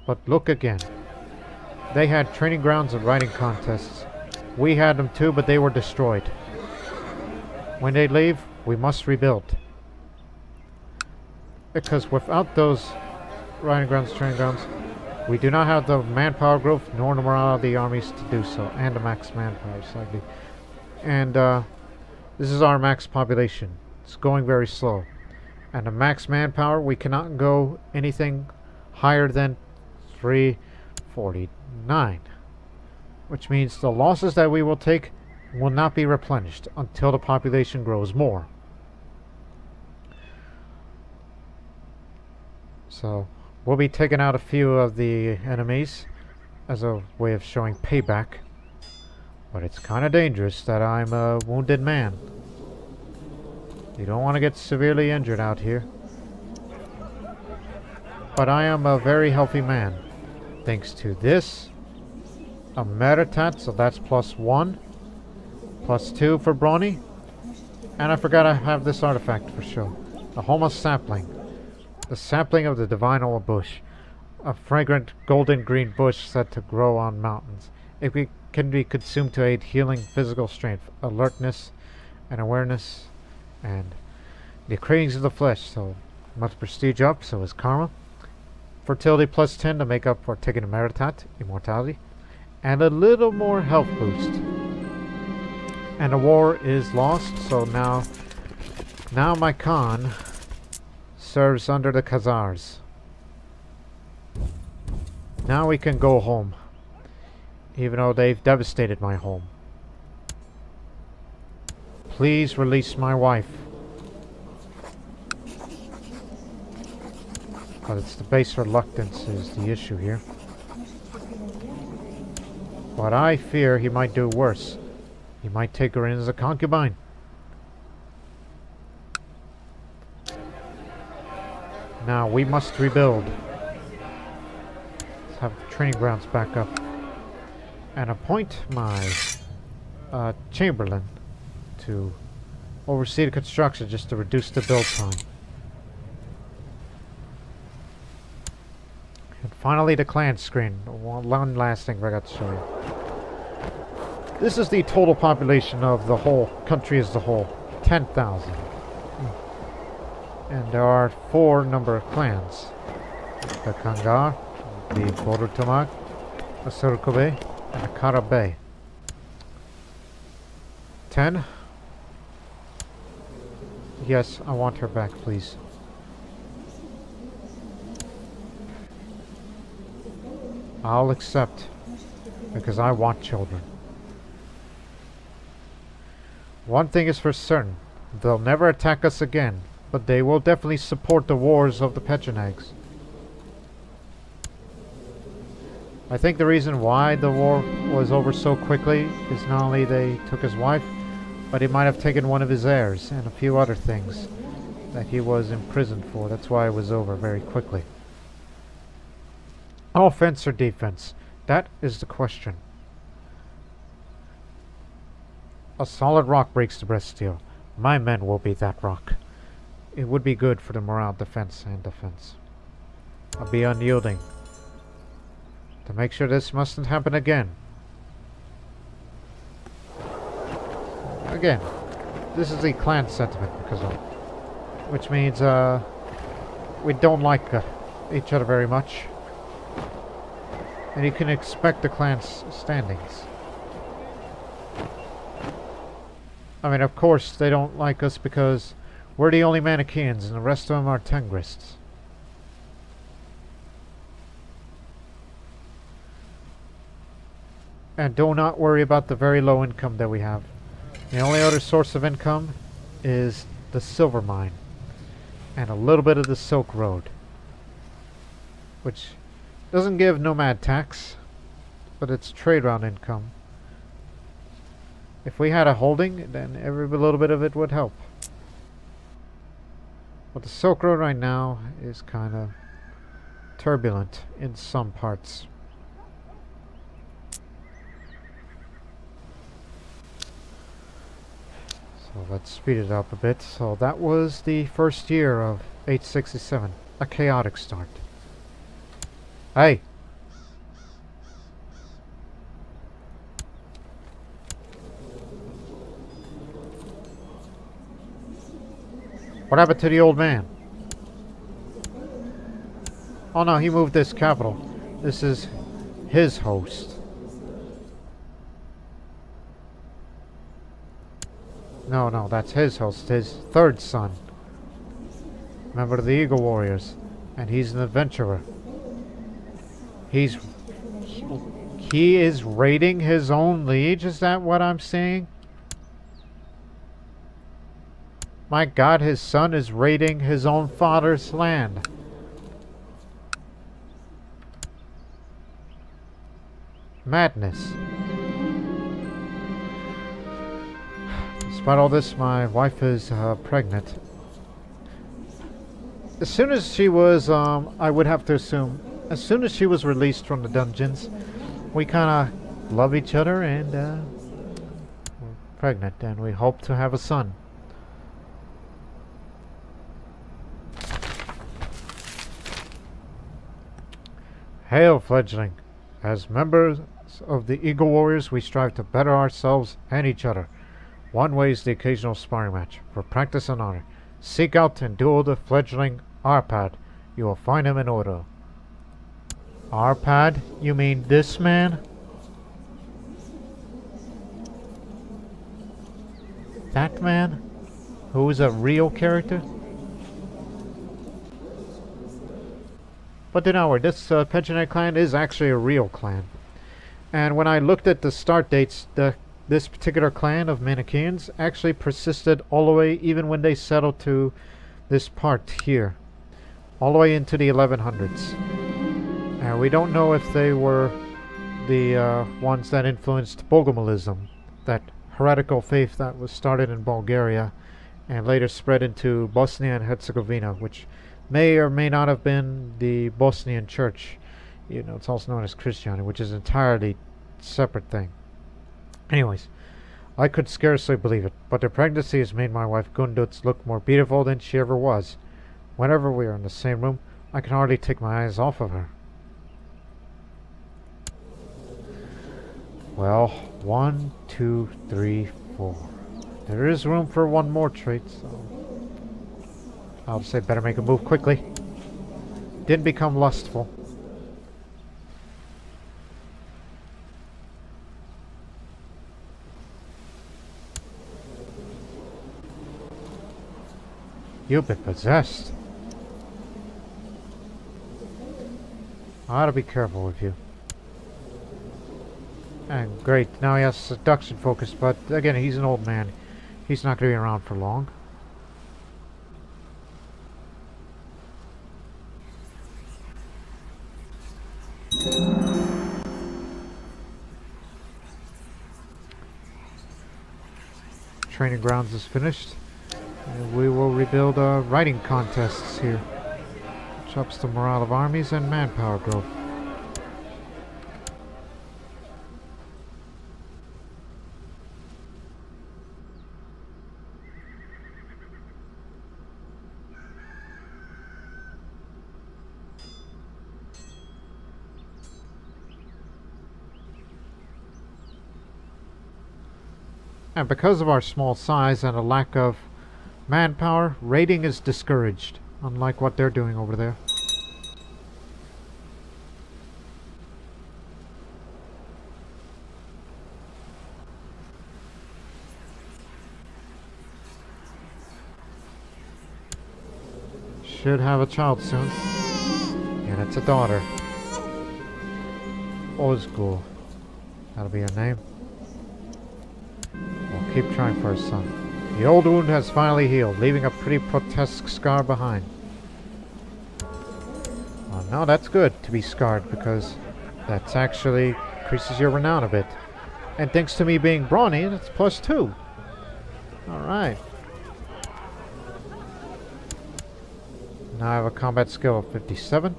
But look again. They had training grounds and riding contests. We had them too, but they were destroyed. When they leave, we must rebuild. Because without those riding grounds, training grounds, we do not have the manpower growth, nor the morale of the armies to do so. And the max manpower, slightly. And, uh... this is our max population. It's going very slow. And the max manpower, we cannot go anything higher than three forty-nine. Which means the losses that we will take will not be replenished until the population grows more. So, we'll be taking out a few of the enemies as a way of showing payback. But it's kind of dangerous that I'm a wounded man. You don't want to get severely injured out here. But I am a very healthy man. Thanks to this. Ameretat, so that's plus one. Plus two for brawny. And I forgot I have this artifact for sure. The Homo sapling. The sapling of the divinal bush. A fragrant golden green bush said to grow on mountains. It can be consumed to aid healing, physical strength, alertness, and awareness, and the cravings of the flesh. So much prestige up, so is karma. Fertility plus ten to make up for taking a meritat, immortality, and a little more health boost. And the war is lost, so now, now my Khan serves under the Khazars. Now we can go home. Even though they've devastated my home. Please release my wife. But it's the base reluctance is the issue here. But I fear he might do worse. He might take her in as a concubine. Now we must rebuild. Let's have training grounds back up. And appoint my uh, Chamberlain to oversee the construction just to reduce the build time. And finally the clan screen. One last thing I got to show you. This is the total population of the whole country as a whole. ten thousand. And there are four number of clans. The Khangar, the Borutomak, the Surkobe, and the Karabay. Ten. Yes, I want her back, please. I'll accept, because I want children. One thing is for certain, they'll never attack us again, but they will definitely support the wars of the Pechenegs. I think the reason why the war was over so quickly is not only they took his wife, but he might have taken one of his heirs and a few other things that he was imprisoned for. That's why it was over very quickly. Offense or defense? That is the question. A solid rock breaks the breast steel. My men will be that rock. It would be good for the morale, defense, and defense. I'll be unyielding to make sure this mustn't happen again. Again, this is the clan sentiment, because of, which means uh, we don't like uh, each other very much, and you can expect the clan's standings. I mean, of course, they don't like us because we're the only Manichaeans, and the rest of them are Tengrists. And do not worry about the very low income that we have. The only other source of income is the silver mine and a little bit of the Silk Road, which doesn't give nomad tax, but it's trade round income. If we had a holding, then every little bit of it would help. But the Silk Road right now is kind of turbulent in some parts. So let's speed it up a bit. So that was the first year of eight sixty-seven. A chaotic start. Hey! What happened to the old man? Oh no, he moved this capital. This is his host. No, no, that's his host, his third son. Member of the Eagle Warriors. And he's an adventurer. He's... He is raiding his own liege? Is that what I'm seeing? My God, his son is raiding his own father's land. Madness. Despite all this, my wife is uh, pregnant. As soon as she was, um, I would have to assume, as soon as she was released from the dungeons, we kind of love each other and uh, we're pregnant, and we hope to have a son. Hail, fledgling! As members of the Eagle Warriors, we strive to better ourselves and each other. One weighs the occasional sparring match, for practice and honor. Seek out and duel the fledgling Arpad. You will find him in order. Arpad? You mean this man? That man? Who is a real character? But do not worry, this uh, Pecheneg clan is actually a real clan. And when I looked at the start dates, the this particular clan of Manichaeans actually persisted all the way, even when they settled to this part here, all the way into the eleven hundreds. And we don't know if they were the uh, ones that influenced Bogomilism, that heretical faith that was started in Bulgaria and later spread into Bosnia and Herzegovina, which may or may not have been the Bosnian Church. You know, it's also known as Christianity, which is an entirely separate thing. Anyways, I could scarcely believe it, but the pregnancy has made my wife Gunduz look more beautiful than she ever was. Whenever we are in the same room, I can hardly take my eyes off of her. Well, one, two, three, four. There is room for one more trait, so I'll say better make a move quickly. Didn't become lustful. You've been possessed. I ought to be careful with you. And great, now he has seduction focus, but again, he's an old man. He's not going to be around for long. Training grounds is finished. And we will rebuild uh, writing contests here, which ups the morale of armies and manpower growth. And because of our small size and a lack of manpower, raiding is discouraged, unlike what they're doing over there. Should have a child soon. Yeah, it's a daughter. Ozgul. That'll be her name. We'll keep trying for a son. The old wound has finally healed, leaving a pretty grotesque scar behind. Well, no, that's good to be scarred, because that's actually increases your renown a bit. And thanks to me being brawny, that's plus two. Alright. Now I have a combat skill of fifty-seven.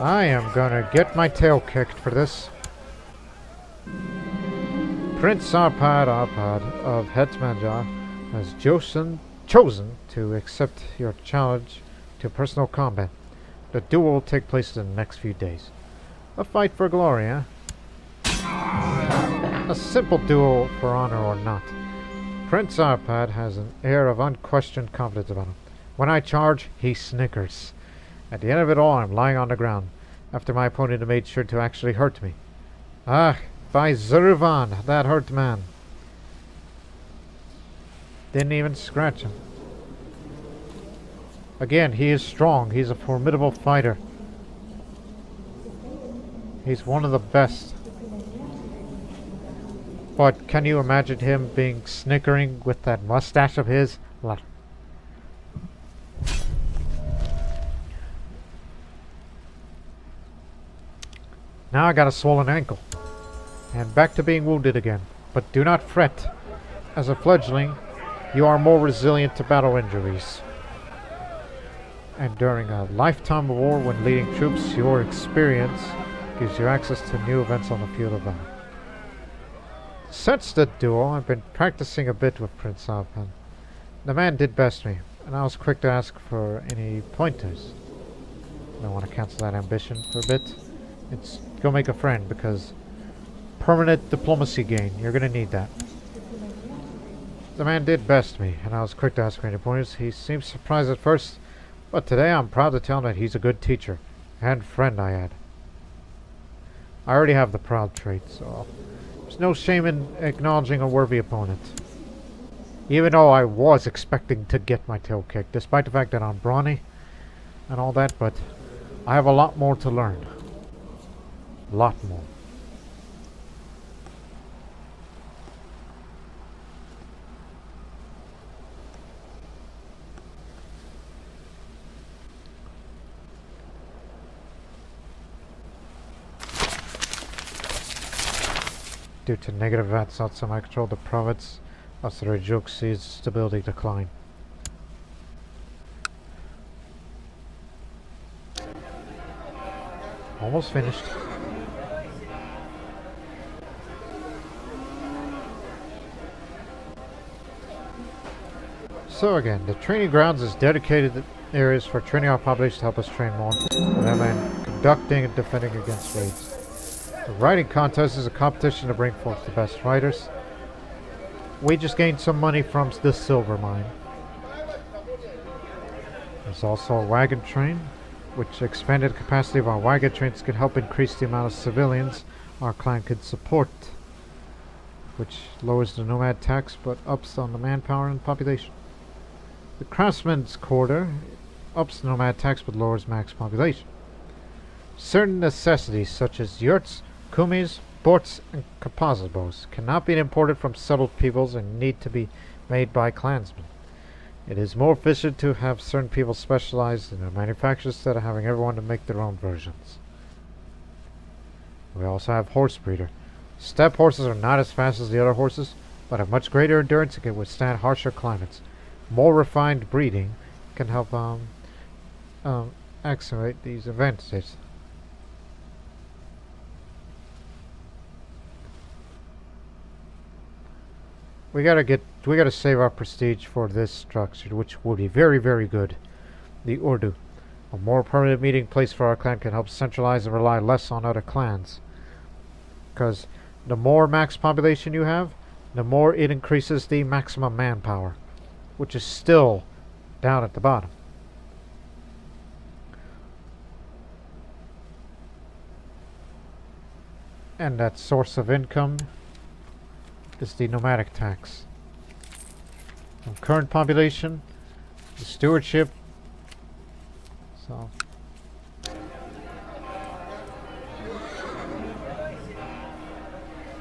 I am gonna get my tail kicked for this. Prince Arpad Arpad of Hetmanjar has chosen, chosen to accept your challenge to personal combat. The duel will take place in the next few days. A fight for glory, eh? A simple duel for honor or not. Prince Arpad has an air of unquestioned confidence about him. When I charge, he snickers. At the end of it all, I'm lying on the ground, after my opponent had made sure to actually hurt me. Ah! By Zurvan, that hurt man. Didn't even scratch him. Again, he is strong. He's a formidable fighter. He's one of the best. But can you imagine him being snickering with that mustache of his? Well, now I got a swollen ankle. And back to being wounded again. But do not fret. As a fledgling, you are more resilient to battle injuries. And during a lifetime of war when leading troops, your experience gives you access to new events on the field of battle. Since the duel, I've been practicing a bit with Prince Alpan. The man did best me, and I was quick to ask for any pointers. I want to cancel that ambition for a bit. It's go make a friend, because permanent diplomacy gain. You're gonna need that. The man did best me, and I was quick to ask for any pointers. He seemed surprised at first, but today I'm proud to tell him that he's a good teacher. And friend, I add. I already have the proud trait, so there's no shame in acknowledging a worthy opponent. Even though I was expecting to get my tail kicked, despite the fact that I'm brawny and all that, but I have a lot more to learn. A lot more. Due to negative events outside my control, the province of Sarajuk sees stability decline. Almost finished. So again, the training grounds is dedicated areas for training our population to help us train more, rather than conducting and defending against raids. The writing contest is a competition to bring forth the best writers. We just gained some money from this silver mine. There's also a wagon train, which expanded capacity of our wagon trains could help increase the amount of civilians our clan could support, which lowers the nomad tax but ups on the manpower and population. The craftsman's quarter ups the nomad tax but lowers max population. Certain necessities such as yurts, kumis, borts, and kapazabos cannot be imported from settled peoples and need to be made by clansmen. It is more efficient to have certain people specialized in their manufacture instead of having everyone to make their own versions. We also have horse breeder. Step horses are not as fast as the other horses, but have much greater endurance and can withstand harsher climates. More refined breeding can help um, um, accentuate these advantages. We gotta get, we gotta save our prestige for this structure, which will be very, very good. The Urdu, a more permanent meeting place for our clan, can help centralize and rely less on other clans. Because the more max population you have, the more it increases the maximum manpower, which is still down at the bottom. And that source of income is the nomadic tax. From current population, the stewardship. So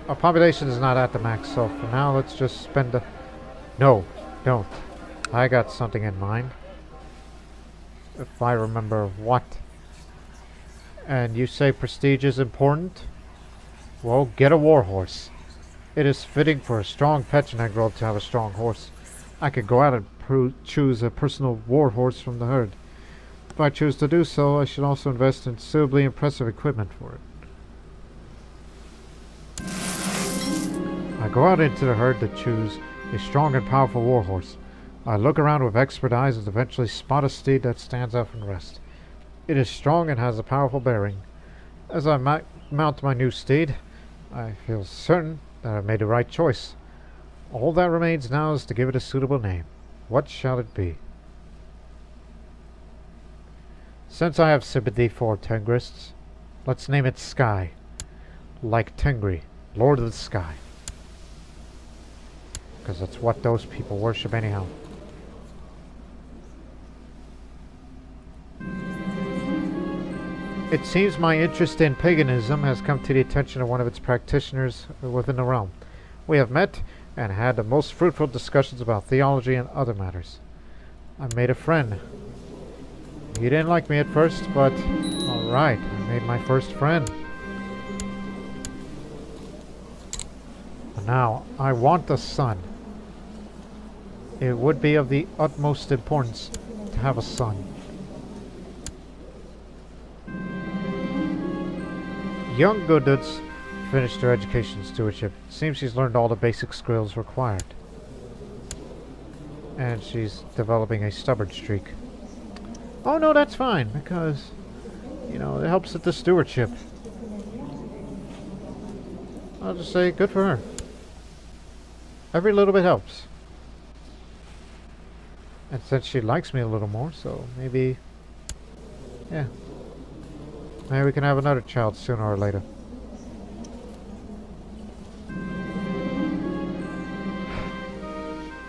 our population is not at the max, so for now let's just spend the... No. Don't. I got something in mind. If I remember what. And you say prestige is important? Well, get a war horse. It is fitting for a strong Pecheneg robe to have a strong horse. I could go out and choose a personal war horse from the herd. If I choose to do so, I should also invest in suitably impressive equipment for it. I go out into the herd to choose a strong and powerful warhorse. I look around with expert eyes and eventually spot a steed that stands out from the rest. It is strong and has a powerful bearing. As I mount my new steed, I feel certain that I made the right choice. All that remains now is to give it a suitable name. What shall it be? Since I have sympathy for Tengrists, let's name it Sky. Like Tengri, Lord of the Sky. Because that's what those people worship anyhow. It seems my interest in paganism has come to the attention of one of its practitioners within the realm. We have met and had the most fruitful discussions about theology and other matters. I made a friend. He didn't like me at first, but alright, I made my first friend. Now, I want a son. It would be of the utmost importance to have a son. Young Gunduz finished her education stewardship. Seems she's learned all the basic skills required. And she's developing a stubborn streak. Oh no, that's fine, because, you know, it helps with the stewardship. I'll just say, good for her. Every little bit helps. And since she likes me a little more, so maybe... Yeah. Maybe we can have another child sooner or later.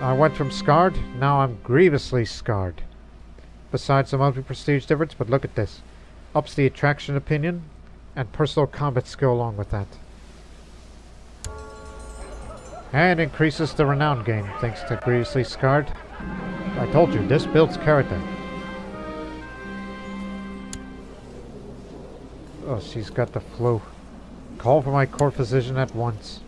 I went from scarred, now I'm grievously scarred. Besides the monthly prestige difference, but look at this. Ups the attraction opinion, and personal combats go along with that. And increases the renown gain, thanks to grievously scarred. I told you, this builds character. Oh, she's got the flu. Call for my court physician at once.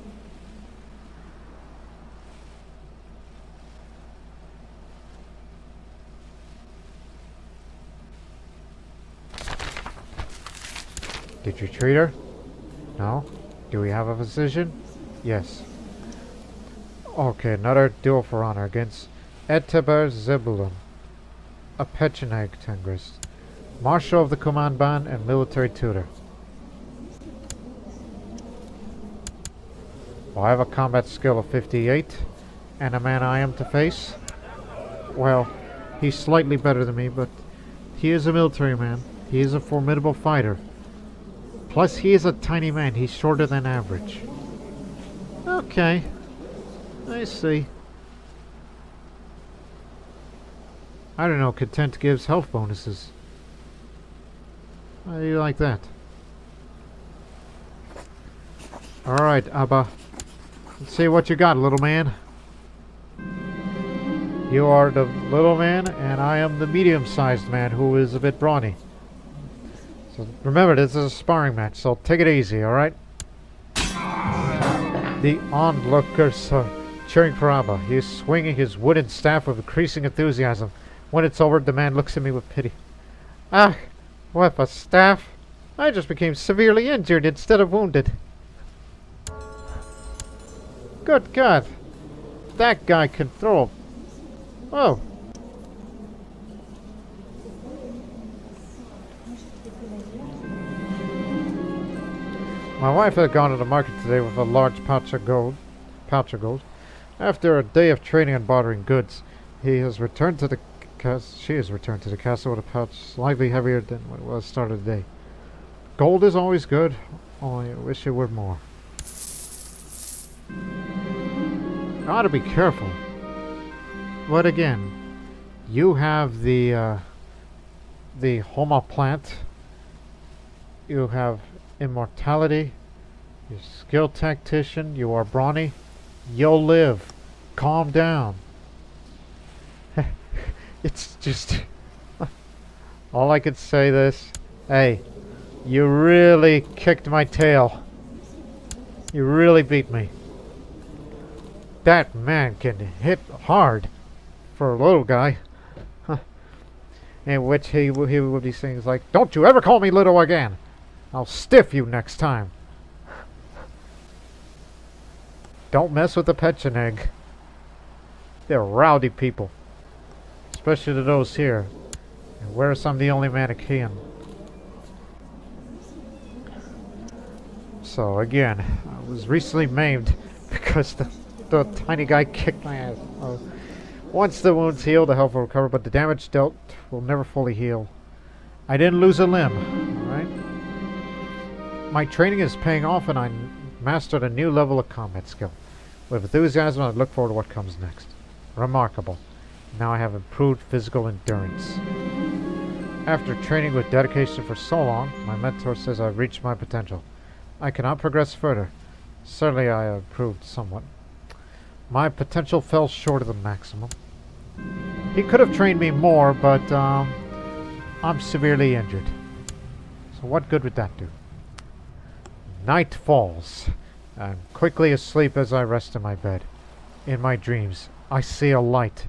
Did you treat her? No. Do we have a physician? Yes. Okay, another duel for honor against Elteber Sagay, a Pecheneg Tengrist, Marshal of the Command Band and Military Tutor. Well, I have a combat skill of fifty-eight, and a man I am to face. Well, he's slightly better than me, but he is a military man. He is a formidable fighter. Plus, he is a tiny man. He's shorter than average. Okay. I see. I don't know, content gives health bonuses. How do you like that? Alright, Abba. Let's see what you got, little man. You are the little man, and I am the medium-sized man who is a bit brawny. So remember, this is a sparring match, so take it easy, alright? The onlookers are cheering for Abba. He is swinging his wooden staff with increasing enthusiasm. When it's over, the man looks at me with pity. Ah, what a staff! I just became severely injured instead of wounded. Good God! That guy can throw. Oh. My wife had gone to the market today with a large pouch of gold. Pouch of gold. After a day of trading and bartering goods, he has returned to the. She has returned to the castle with a pouch slightly heavier than what it was started of the day. Gold is always good, only I wish it were more. Ought to be careful. But again, you have the uh, the Homa plant. You have immortality. You're a skilled tactician. You are brawny. You'll live. Calm down. It's just... all I could say this... Hey, you really kicked my tail. You really beat me. That man can hit hard for a little guy. Huh. In which he, he would be saying, like, don't you ever call me little again. I'll stiff you next time. Don't mess with the Pecheneg. They're rowdy people. Especially to those here. And whereas I'm the only Manichaean. So again, I was recently maimed because the, the tiny guy kicked my ass. Oh. Once the wounds heal, the health will recover, but the damage dealt will never fully heal. I didn't lose a limb, alright? My training is paying off and I mastered a new level of combat skill. With enthusiasm, I look forward to what comes next. Remarkable. Now I have improved physical endurance. After training with dedication for so long, my mentor says I've reached my potential. I cannot progress further. Certainly I have improved somewhat. My potential fell short of the maximum. He could have trained me more, but um, I'm severely injured. So what good would that do? Night falls. I'm quickly asleep as I rest in my bed. In my dreams, I see a light.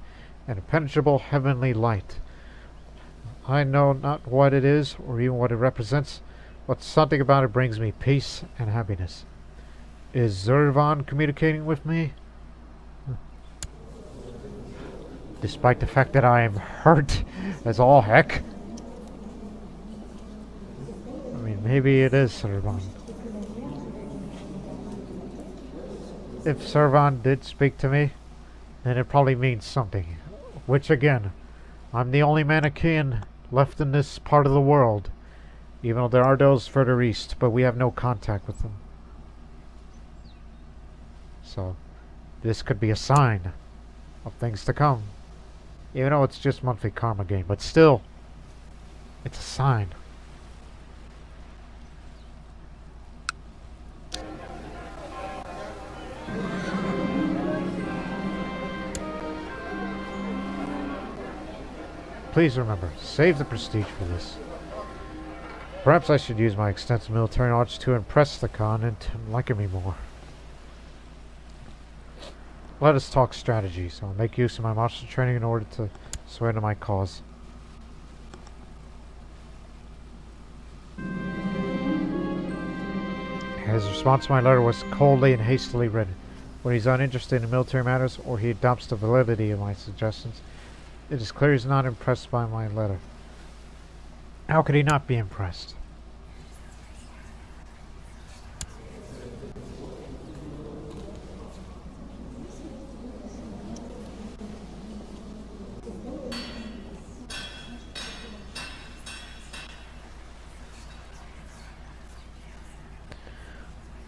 An impenetrable heavenly light. I know not what it is or even what it represents, but something about it brings me peace and happiness. Is Zurvan communicating with me? Despite the fact that I am hurt as all heck. I mean, maybe it is Zurvan. If Zurvan did speak to me, then it probably means something. Which again, I'm the only Manichaean left in this part of the world, even though there are those further east, but we have no contact with them. So, this could be a sign of things to come. Even though it's just monthly karma game, but still, it's a sign. Please remember, save the prestige for this. Perhaps I should use my extensive military knowledge to impress the Khan into liking me more. Let us talk strategies. I'll make use of my martial training in order to swear to my cause. His response to my letter was coldly and hastily written. When he's uninterested in military matters, or he adopts the validity of my suggestions, it is clear he's not impressed by my letter. How could he not be impressed?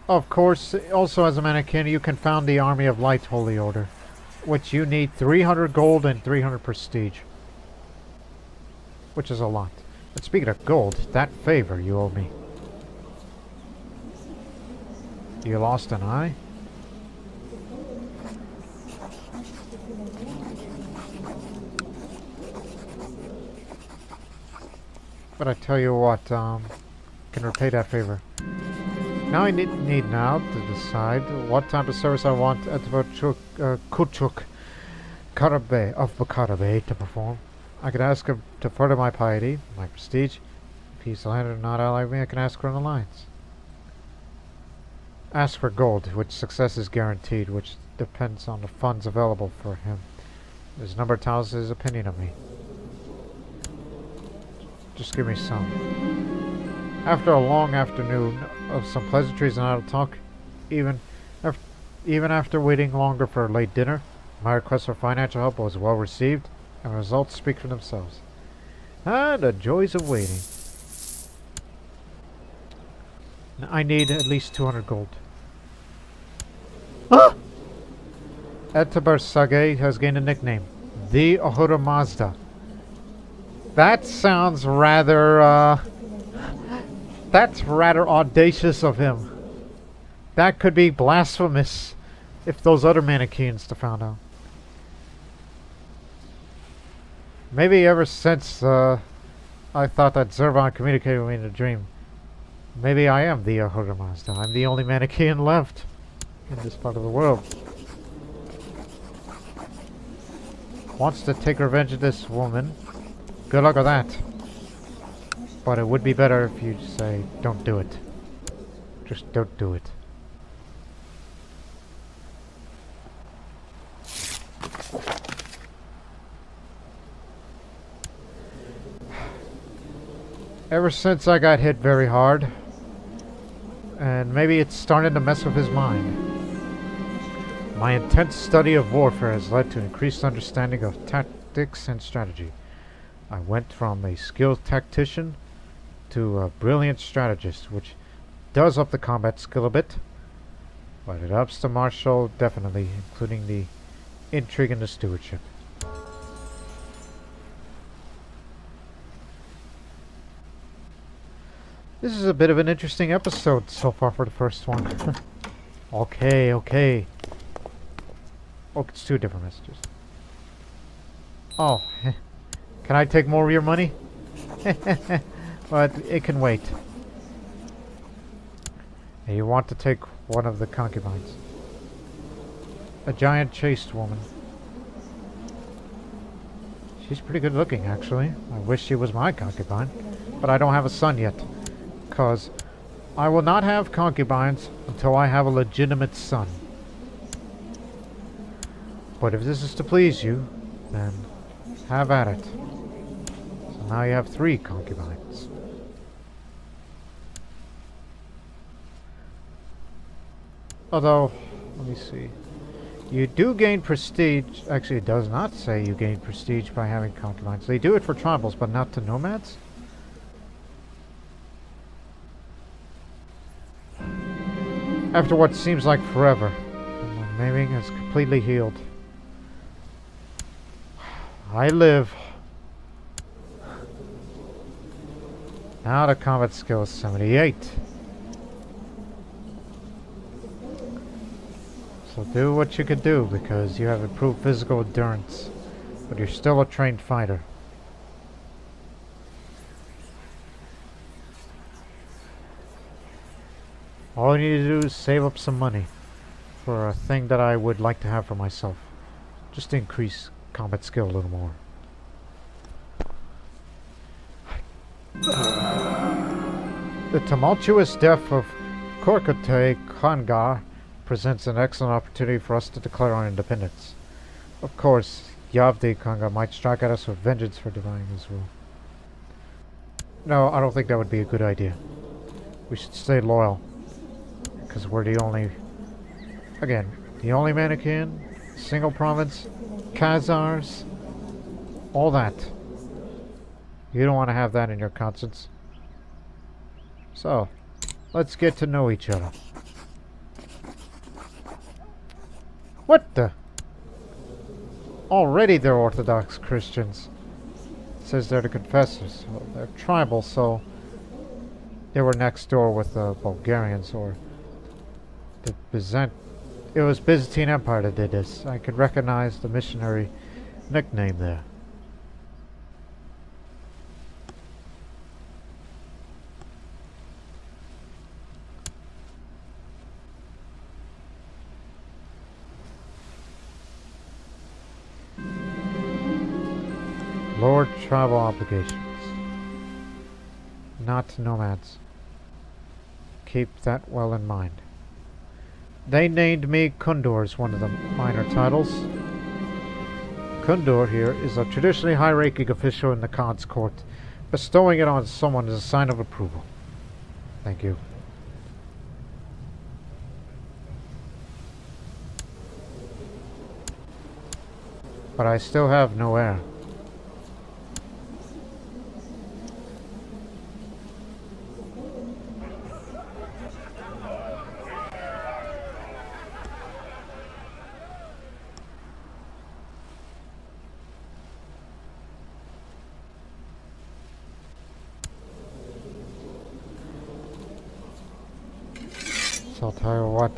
Of course, also as a Manichaean, you can found the Army of Light Holy Order, which you need three hundred gold and three hundred prestige, which is a lot. But speaking of gold, that favor you owe me. You lost an eye? But I tell you what, um, can repay that favor. Now I need, need now to decide what type of service I want at Kuchuk, uh, Kuchuk Karabay of Karabay to perform. I could ask him to further my piety, my prestige. If he's landed or not allied with me, I can ask for an alliance. Ask for gold, which success is guaranteed, which depends on the funds available for him. His number tells his opinion of me. Just give me some. After a long afternoon of some pleasantries and idle talk, even af even after waiting longer for a late dinner, my request for financial help was well received, and results speak for themselves. Ah, the joys of waiting. Now I need at least two hundred gold. Ah! Elteber Sagay has gained a nickname, the Ahura Mazda. That sounds rather, uh... that's rather audacious of him. That could be blasphemous if those other Manichaeans to found out. Maybe ever since uh, I thought that Zurvan communicated with me in a dream, maybe I am the Ahura Mazda. I'm the only Manichaean left in this part of the world. Wants to take revenge of this woman. Good luck with that. But it would be better if you say, don't do it. Just don't do it. Ever since I got hit very hard, and maybe it's starting to mess with his mind. My intense study of warfare has led to increased understanding of tactics and strategy. I went from a skilled tactician to a brilliant strategist, which does up the combat skill a bit, but it ups the martial definitely, including the intrigue and the stewardship. This is a bit of an interesting episode so far for the first one. okay, okay. Oh, it's two different messages. Oh, can I take more of your money? But it can wait. And you want to take one of the concubines. A giant chaste woman. She's pretty good looking, actually. I wish she was my concubine. But I don't have a son yet. Because I will not have concubines until I have a legitimate son. But if this is to please you, then have at it. So now you have three concubines. Although, let me see. You do gain prestige. Actually, it does not say you gain prestige by having concubines. They do it for tribals, but not to nomads. After what seems like forever, my maiming is completely healed. I live. Now the combat skill is seventy-eight. So do what you can do, because you have improved physical endurance, but you're still a trained fighter. All you need to do is save up some money for a thing that I would like to have for myself. Just to increase combat skill a little more. The tumultuous death of Korkutay Khanga presents an excellent opportunity for us to declare our independence. Of course, Yavdi Khanga might strike at us with vengeance for denying his rule. No, I don't think that would be a good idea. We should stay loyal, because we're the only, again, the only Manichaean, single province, Khazars, all that. You don't want to have that in your conscience. So, let's get to know each other. What the? Already they're Orthodox Christians. It says they're the confessors. Well, they're tribal, so they were next door with the Bulgarians or the Byzant. It was Byzantine Empire that did this. I could recognize the missionary nickname there. Lower tribal obligations. Not nomads. Keep that well in mind. They named me Kundur as one of the minor titles. Kundur here is a traditionally high-ranking official in the Khan's court. Bestowing it on someone is a sign of approval. Thank you. But I still have no heir.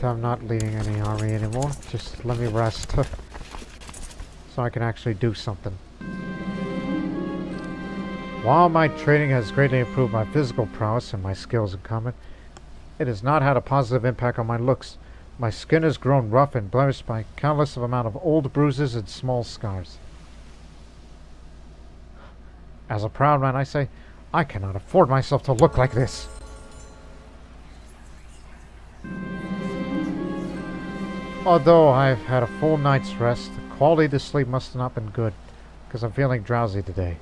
I'm not leading any army anymore. Just let me rest so I can actually do something. While my training has greatly improved my physical prowess and my skills in combat, it has not had a positive impact on my looks. My skin has grown rough and blemished by countless amount of old bruises and small scars. As a proud man, I say, I cannot afford myself to look like this. Although I've had a full night's rest, the quality of the sleep must have not been good, because I'm feeling drowsy today.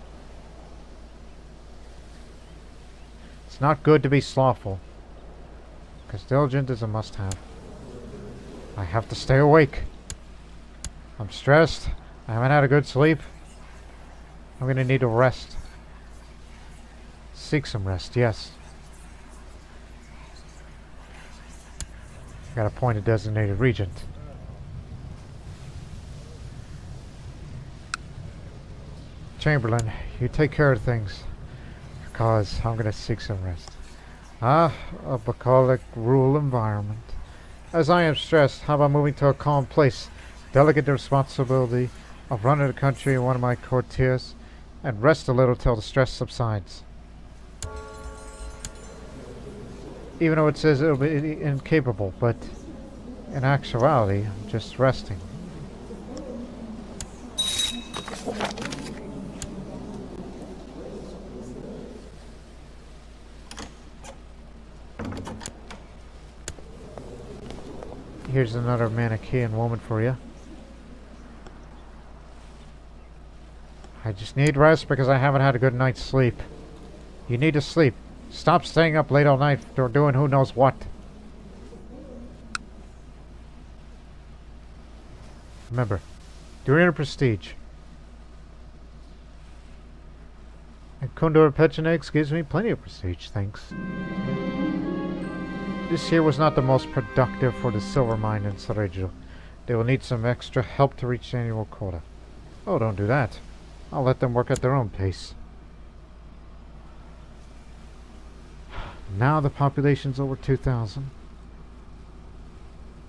It's not good to be slothful, because diligent is a must-have. I have to stay awake. I'm stressed. I haven't had a good sleep. I'm going to need to rest. Seek some rest, yes. Gotta appoint a designated regent. Chamberlain, you take care of things, because I'm going to seek some rest. Ah, a bucolic rural environment. As I am stressed, how about moving to a calm place, delegate the responsibility of running the country to one of my courtiers, and rest a little till the stress subsides. Even though it says it'll be incapable, but in actuality, I'm just resting. Here's another Manichaean woman for you. I just need rest because I haven't had a good night's sleep. You need to sleep. Stop staying up late all night or doing who knows what. Remember, you're in a prestige. And Kundur Pecheneg gives me plenty of prestige, thanks. This year was not the most productive for the silver mine in Sarajevo. They will need some extra help to reach the annual quota. Oh, don't do that. I'll let them work at their own pace. Now the population's over two thousand,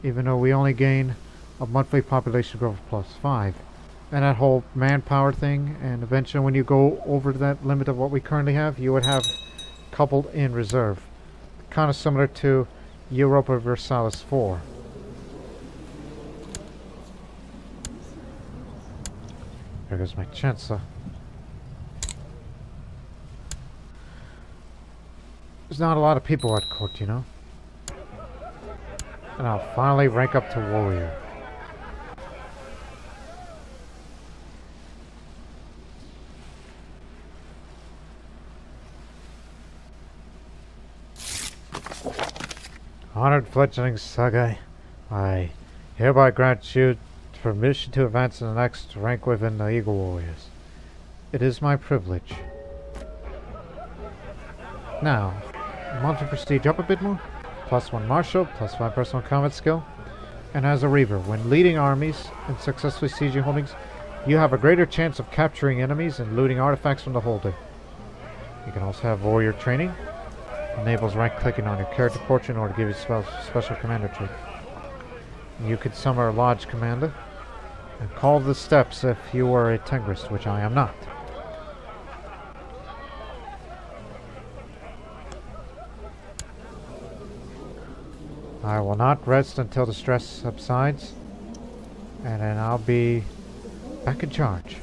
even though we only gain a monthly population growth of plus five. And that whole manpower thing, and eventually when you go over that limit of what we currently have, you would have coupled in reserve. Kind of similar to Europa Versalis four. There goes my chancellor. There's not a lot of people at court, you know. And I'll finally rank up to warrior. Honored Pecheneg Sagay, I hereby grant you permission to advance to the next rank within the Eagle Warriors. It is my privilege. Now, want to prestige up a bit more? Plus one martial, plus five personal combat skill. And as a reaver, when leading armies and successfully sieging holdings, you have a greater chance of capturing enemies and looting artifacts from the holding. You can also have warrior training. Enables rank clicking on your character portrait in order to give you spell special commander trick. You could summon a lodge commander and call the steps if you were a Tengrist, which I am not. I will not rest until the stress subsides, and then I'll be back in charge.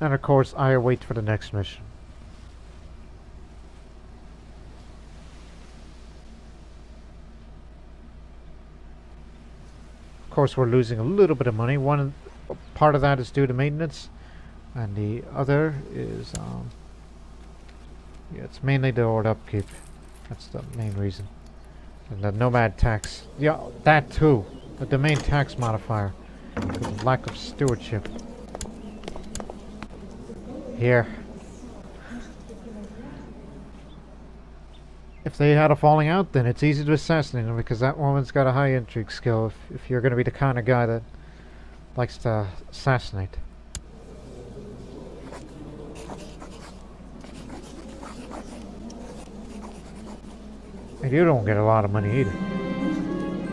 And of course, I await for the next mission. Of course, we're losing a little bit of money. One part of that is due to maintenance, and the other is, um, yeah, it's mainly the old upkeep. That's the main reason. And the nomad tax. Yeah, that too. The domain tax modifier. The lack of stewardship. Here. If they had a falling out, then it's easy to assassinate them because that woman's got a high intrigue skill if, if you're going to be the kind of guy that likes to assassinate. And you don't get a lot of money either.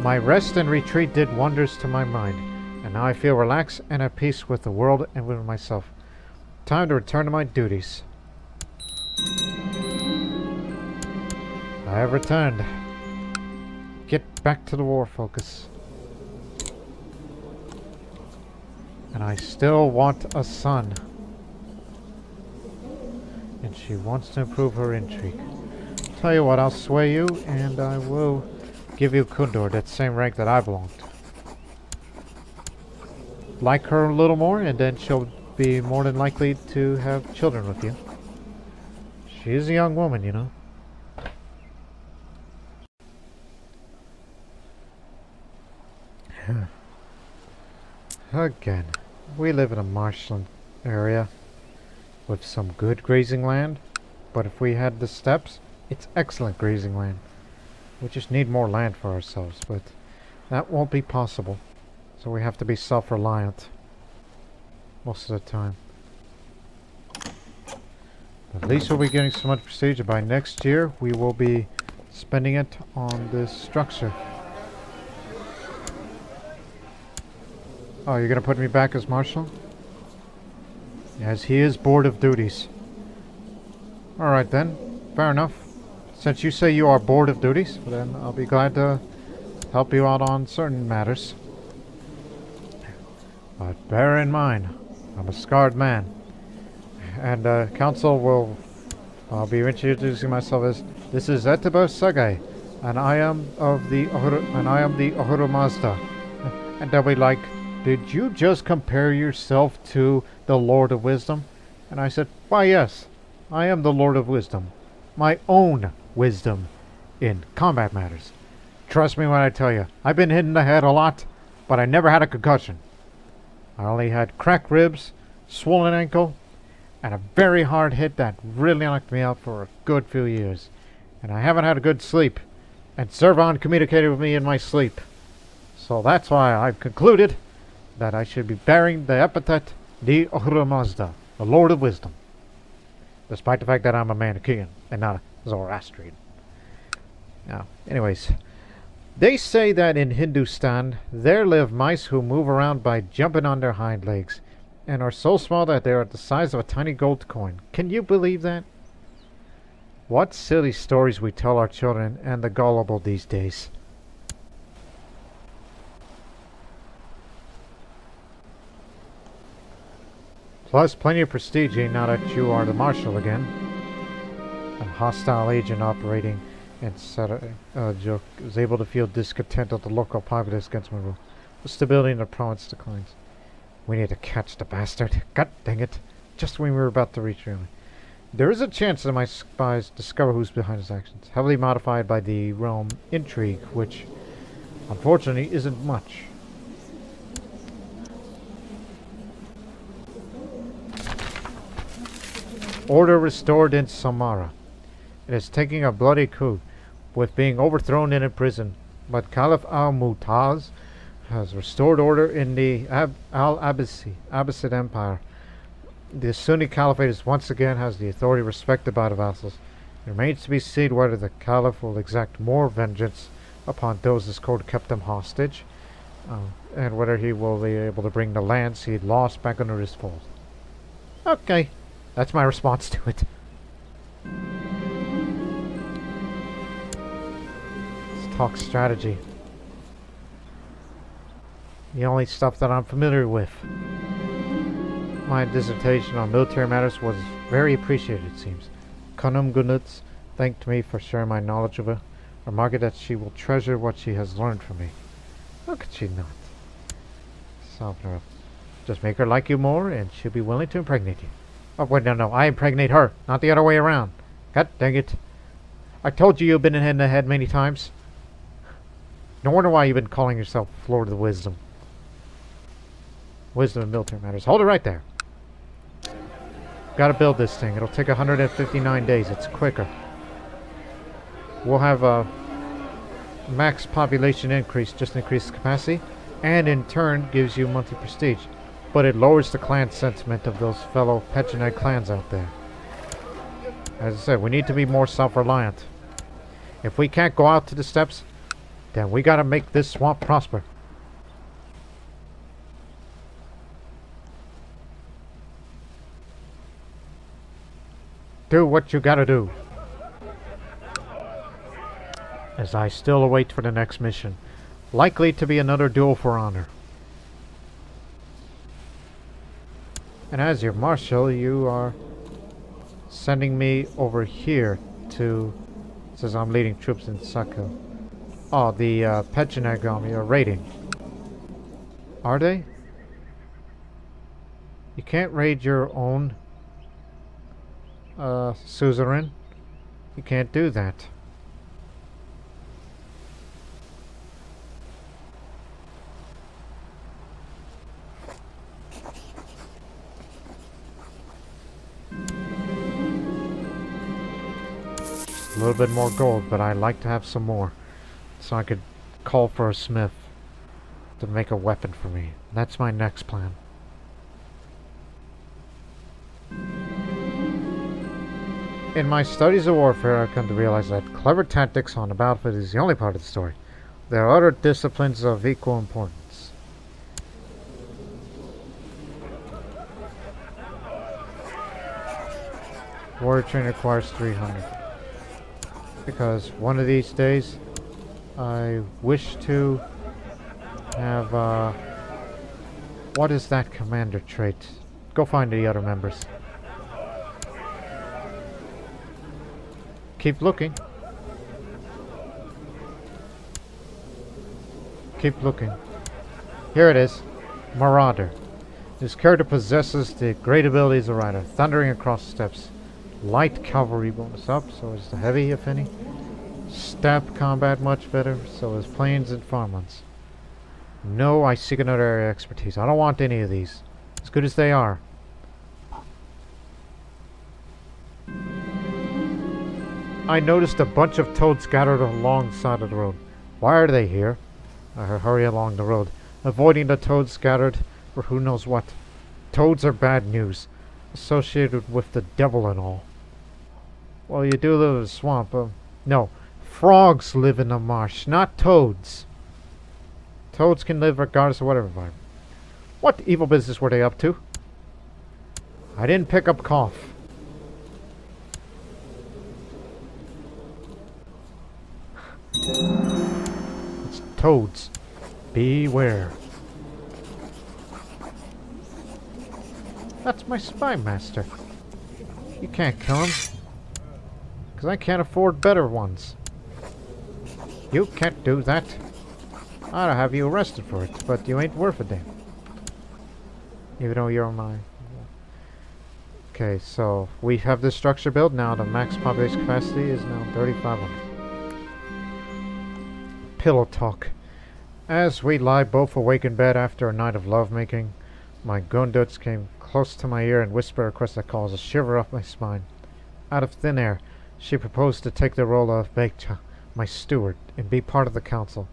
My rest and retreat did wonders to my mind, and now I feel relaxed and at peace with the world and with myself. Time to return to my duties. I have returned. Get back to the war focus. And I still want a son. And she wants to improve her intrigue. Tell you what, I'll sway you and I will give you Kundur, that same rank that I belong to. Like her a little more and then she'll be more than likely to have children with you. She is a young woman, you know. Again, we live in a marshland area with some good grazing land, but if we had the steppes, it's excellent grazing land. We just need more land for ourselves, but that won't be possible, so we have to be self-reliant. Most of the time. At least we'll be getting so much prestige by next year we will be spending it on this structure. Oh, you're gonna put me back as marshal? Yes, he is bored of duties. Alright then, fair enough. Since you say you are bored of duties, then I'll be glad to help you out on certain matters. But bear in mind, I'm a scarred man, and uh, council will, I'll be introducing myself as, this is Elteber Sagay, and I am of the Ahura, and I am the Ahura Mazda, and they'll be like, did you just compare yourself to the Lord of Wisdom? And I said, why yes, I am the Lord of Wisdom, my own wisdom in combat matters. Trust me when I tell you, I've been hit in the head a lot, but I never had a concussion. I only had cracked ribs, swollen ankle, and a very hard hit that really knocked me out for a good few years. And I haven't had a good sleep, and Zurvan communicated with me in my sleep. So that's why I've concluded that I should be bearing the epithet the Ahura Mazda, the Lord of Wisdom. Despite the fact that I'm a Manichaean and not a Zoroastrian. Now, anyways. They say that in Hindustan, there live mice who move around by jumping on their hind legs, and are so small that they are the size of a tiny gold coin. Can you believe that? What silly stories we tell our children and the gullible these days. Plus, plenty of prestige now that you are the marshal again. A hostile agent operating and set a, a joke is able to feel discontent of the local populace against my rule. The stability in the province declines. We need to catch the bastard. God dang it. Just when we were about to reach him. There is a chance that my spies discover who's behind his actions. Heavily modified by the realm intrigue, which unfortunately isn't much. Order restored in Samara. It is taking a bloody coup, with being overthrown and imprisoned. But Caliph al-Mutaz has restored order in the Ab al-Abbasid Abbasid Empire. The Sunni Caliphate is once again has the authority respected by the vassals. It remains to be seen whether the Caliph will exact more vengeance upon those his code kept them hostage, uh, and whether he will be able to bring the lands he lost back under his fold. Okay, that's my response to it. Talk strategy. The only stuff that I'm familiar with. My dissertation on military matters was very appreciated, it seems. Konum Gunutz thanked me for sharing my knowledge of her, remarking that she will treasure what she has learned from me. How could she not? Soften her up. Just make her like you more, and she'll be willing to impregnate you. Oh, wait, no, no, I impregnate her, not the other way around. God dang it. I told you you've been in the head many times. No wonder why you've been calling yourself Lord of the Wisdom. Wisdom in military matters. Hold it right there. Gotta build this thing. It'll take one hundred fifty-nine days. It's quicker. We'll have a max population increase. Just increases capacity. And in turn gives you monthly prestige. But it lowers the clan sentiment of those fellow Pecheneg clans out there. As I said, we need to be more self-reliant. If we can't go out to the steppes, then we gotta make this swamp prosper. Do what you gotta do. As I still await for the next mission. Likely to be another duel for honor. And as your marshal, you are sending me over here to... It says I'm leading troops in Sakil. Oh, the uh, Pecheneg army are raiding. Are they? You can't raid your own uh, suzerain. You can't do that. A little bit more gold, but I'd like to have some more. So I could call for a smith to make a weapon for me. That's my next plan. In my studies of warfare, I've come to realize that clever tactics on the battlefield is the only part of the story. There are other disciplines of equal importance. Warrior training requires three hundred. Because one of these days, I wish to have, uh, what is that commander trait? Go find the other members. Keep looking. Keep looking. Here it is. Marauder. This character possesses the great abilities of Rider, thundering across steps. Light cavalry bonus up, so is the heavy, if any. Stab combat much better, so is planes and farmlands. No, I seek another area of expertise. I don't want any of these, as good as they are. I noticed a bunch of toads scattered alongside of the road. Why are they here? I hurry along the road, avoiding the toads scattered for who knows what. Toads are bad news, associated with the devil and all. Well, you do live in a swamp, um, no. Frogs live in the marsh, not toads. Toads can live regardless of whatever environment. What evil business were they up to? I didn't pick up cough. It's toads. Beware. That's my spy master. You can't kill him. Because I can't afford better ones. You can't do that. I'll have you arrested for it, but you ain't worth a damn. Even though you're my... Okay, so we have this structure built now. The max population capacity is now thirty-five hundred. Pillow talk. As we lie both awake in bed after a night of lovemaking, my Gunduz came close to my ear and whispered a request that caused a shiver off my spine. Out of thin air, she proposed to take the role of Bekcha, my steward, and be part of the council.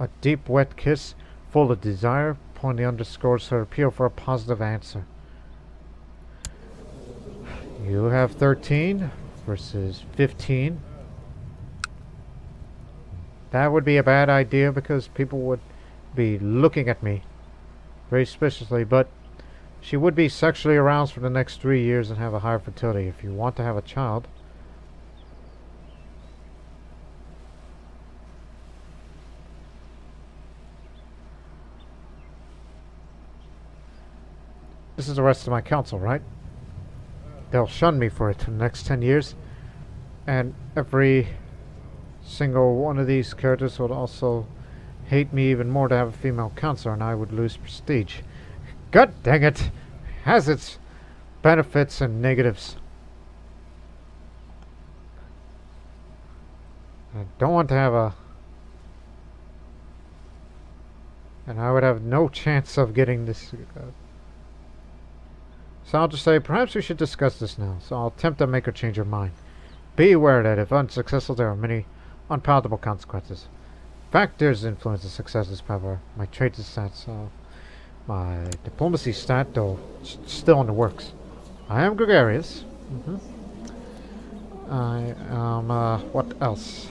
A deep, wet kiss, full of desire, pointedly underscores her appeal for a positive answer. You have thirteen versus fifteen. That would be a bad idea because people would be looking at me very suspiciously, but she would be sexually aroused for the next three years and have a higher fertility. If you want to have a child, this is the rest of my council, right? They'll shun me for it for the next ten years, and every single one of these characters would also hate me even more to have a female counselor, and I would lose prestige. God dang it! Has its benefits and negatives. I don't want to have a... And I would have no chance of getting this... Uh, so I'll just say, perhaps we should discuss this now, so I'll attempt to make her change her mind. Be aware that if unsuccessful, there are many unpalatable consequences. Factors influence the success of this power. My traits and stats, so my diplomacy stat, though, still in the works. I am gregarious. Mm-hmm. I am, uh, what else?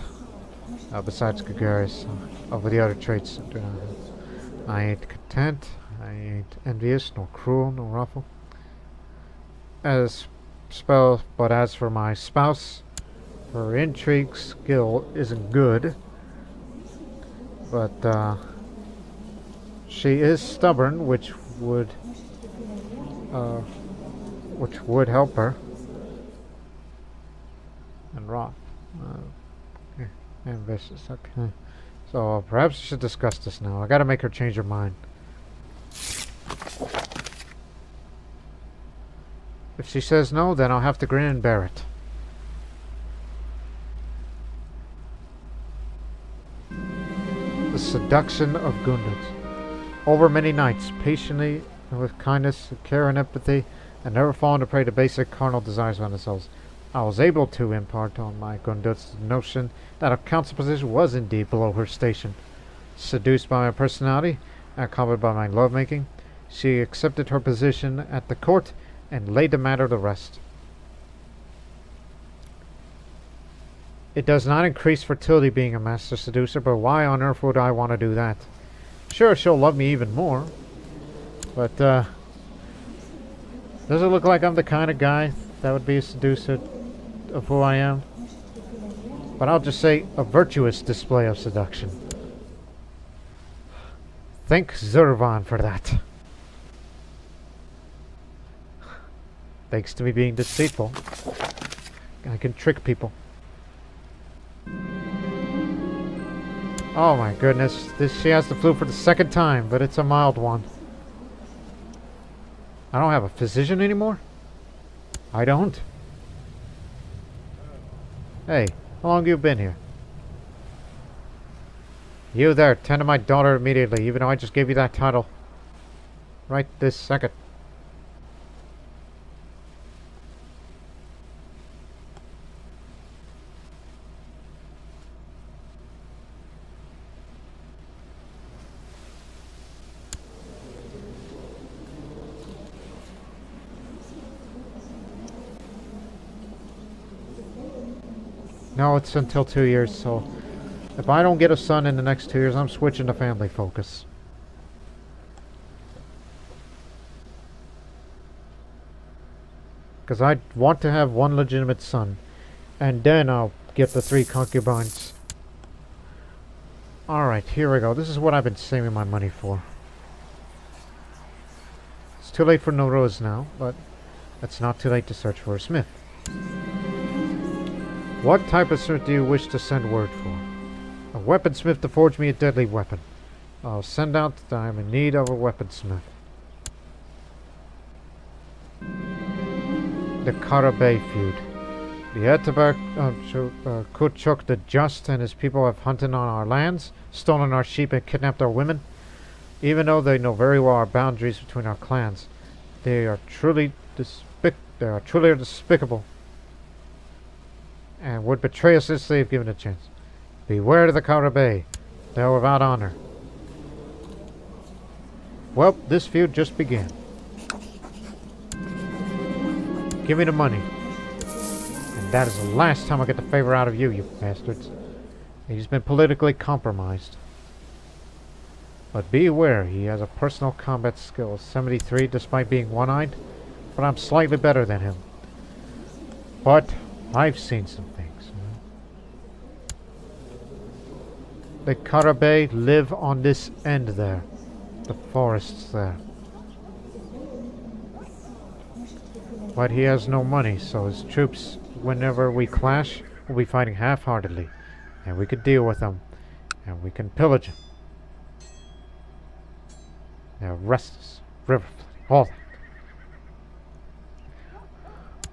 Uh, besides gregarious, uh, over the other traits, uh, I ain't content, I ain't envious, nor cruel, nor wrathful. As spell, but as for my spouse, her intrigue skill isn't good, but uh, she is stubborn, which would uh, which would help her. And wrath, uh, ambitious. Okay, so uh, perhaps we should discuss this now. I got to make her change her mind. If she says no, then I'll have to grin and bear it. The seduction of Gunduz. Over many nights, patiently and with kindness, care and empathy, and never falling to prey to basic carnal desires on ourselves, I was able to impart on my Gunduz the notion that a council position was indeed below her station. Seduced by my personality, and accompanied by my lovemaking, she accepted her position at the court and laid the matter to rest. It does not increase fertility being a master seducer, but why on earth would I want to do that? Sure, she'll love me even more, but uh, does it look like I'm the kind of guy that would be a seducer of who I am? But I'll just say a virtuous display of seduction. Thank Zurvan for that. Thanks to me being deceitful, I can trick people. Oh my goodness, this she has the flu for the second time, but it's a mild one. I don't have a physician anymore? I don't. Hey, how long have you been here? You there, tend to my daughter immediately, even though I just gave you that title. Right this second. No, it's until two years, so if I don't get a son in the next two years, I'm switching to family focus. Because I want to have one legitimate son, and then I'll get the three concubines. Alright, here we go. This is what I've been saving my money for. It's too late for Nowruz now, but it's not too late to search for a smith. What type of smith do you wish to send word for? A weaponsmith to forge me a deadly weapon. I'll send out that I am in need of a weaponsmith. The Karabay feud. The Elteber uh, Kuchuk the Just and his people have hunted on our lands, stolen our sheep, and kidnapped our women. Even though they know very well our boundaries between our clans, they are truly despic they are truly despicable, and would betray us if they have given a chance. Beware of the Karabay; they are without honor. Well, this feud just began. Give me the money. And that is the last time I get the favor out of you, you bastards. He's been politically compromised. But be aware, he has a personal combat skill of seventy-three despite being one-eyed, but I'm slightly better than him. But I've seen some things. The Karabay live on this end there. The forest's there. But he has no money, so his troops, whenever we clash, will be fighting half-heartedly. And we could deal with them. And we can pillage them. Now, restless, river flooding, all that.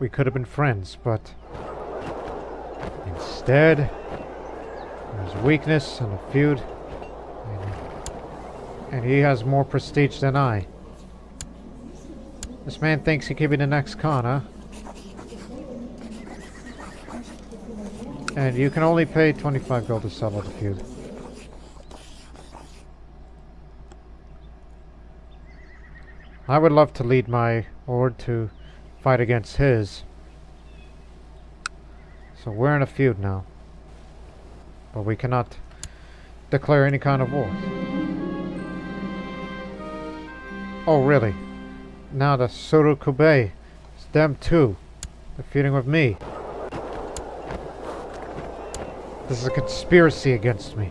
We could have been friends, but instead, there's weakness and a feud. And he has more prestige than I. This man thinks he could be the next Khan, huh? And you can only pay twenty-five gold to settle the feud. I would love to lead my horde to fight against his. So we're in a feud now. But we cannot declare any kind of war. Oh, really? Now the Surukube, it's them too. They're feuding with me. This is a conspiracy against me.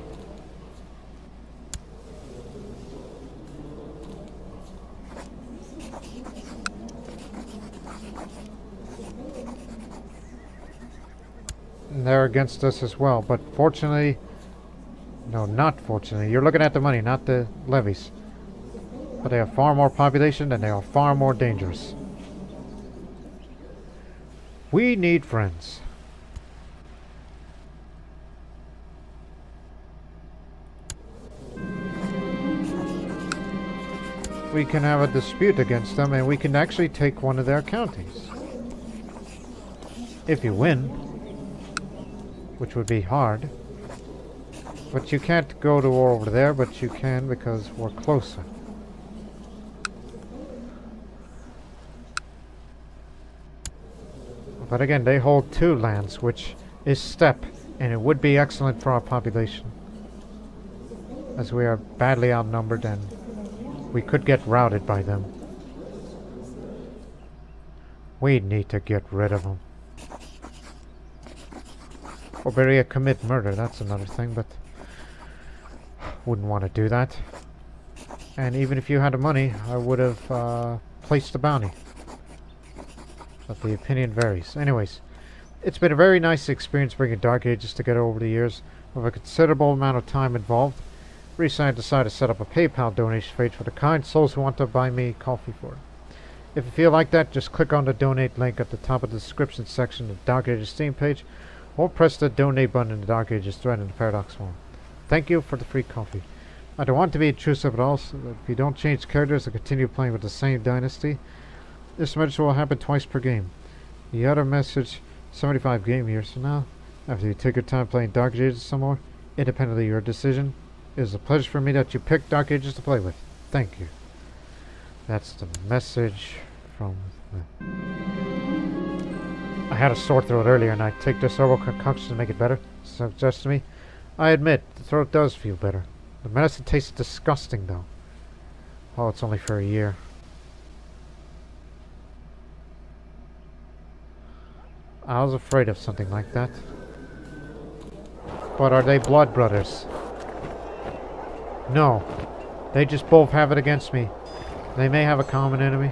And they're against us as well, but fortunately, no, not fortunately, you're looking at the money, not the levies. But they have far more population and they are far more dangerous. We need friends. We can have a dispute against them and we can actually take one of their counties. If you win, which would be hard. But you can't go to war over there, but you can because we're closer. But again, they hold two lands, which is steppe, and it would be excellent for our population, as we are badly outnumbered and we could get routed by them. We need to get rid of them. Or bury a commit murder, that's another thing, but wouldn't want to do that. And even if you had the money, I would have uh, placed a bounty. But the opinion varies. Anyways, it's been a very nice experience bringing Dark Ages together over the years, with a considerable amount of time involved. Recently I decided to set up a PayPal donation page for the kind souls who want to buy me coffee for it. If you feel like that, just click on the donate link at the top of the description section of the Dark Ages Steam page, or press the donate button in the Dark Ages thread in the Paradox forum. Thank you for the free coffee. I don't want to be intrusive at all, so that if you don't change characters and continue playing with the same dynasty, this message will happen twice per game. The other message, seventy-five game years from now, after you take your time playing Dark Ages some more, independently of your decision. It is a pleasure for me that you picked Dark Ages to play with. Thank you. That's the message from... The I had a sore throat earlier and I take this herbal concoction to make it better, suggests to me. I admit, the throat does feel better. The medicine tastes disgusting though. Oh, it's only for a year. I was afraid of something like that. But are they blood brothers? No. They just both have it against me. They may have a common enemy,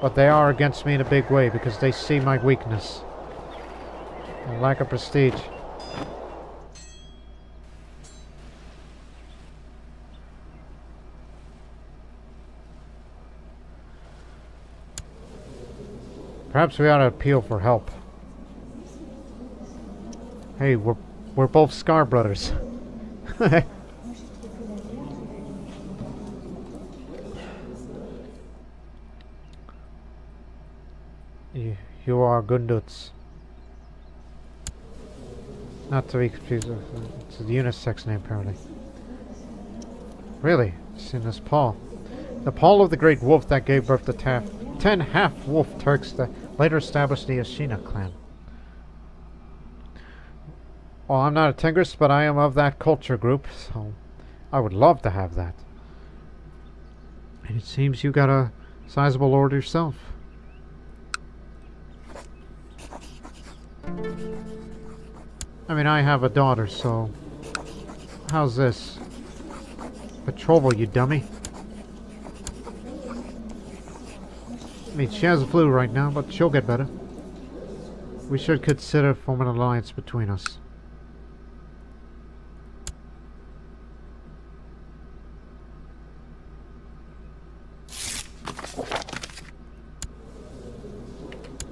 but they are against me in a big way because they see my weakness and lack of prestige. Perhaps we ought to appeal for help. Hey, we're we're both Scar brothers. you, you are Gunduz. Not to be confused, it's the unisex name apparently. Really? I've seen this paw. The paw of the great wolf that gave birth to Taff. Ten half-wolf Turks that later established the Ashina clan. Well, I'm not a Tengrist, but I am of that culture group, so I would love to have that. And it seems you got a sizable order yourself. I mean, I have a daughter, so... How's this? Betrothal, you dummy. I mean, she has the flu right now, but she'll get better. We should consider forming an alliance between us.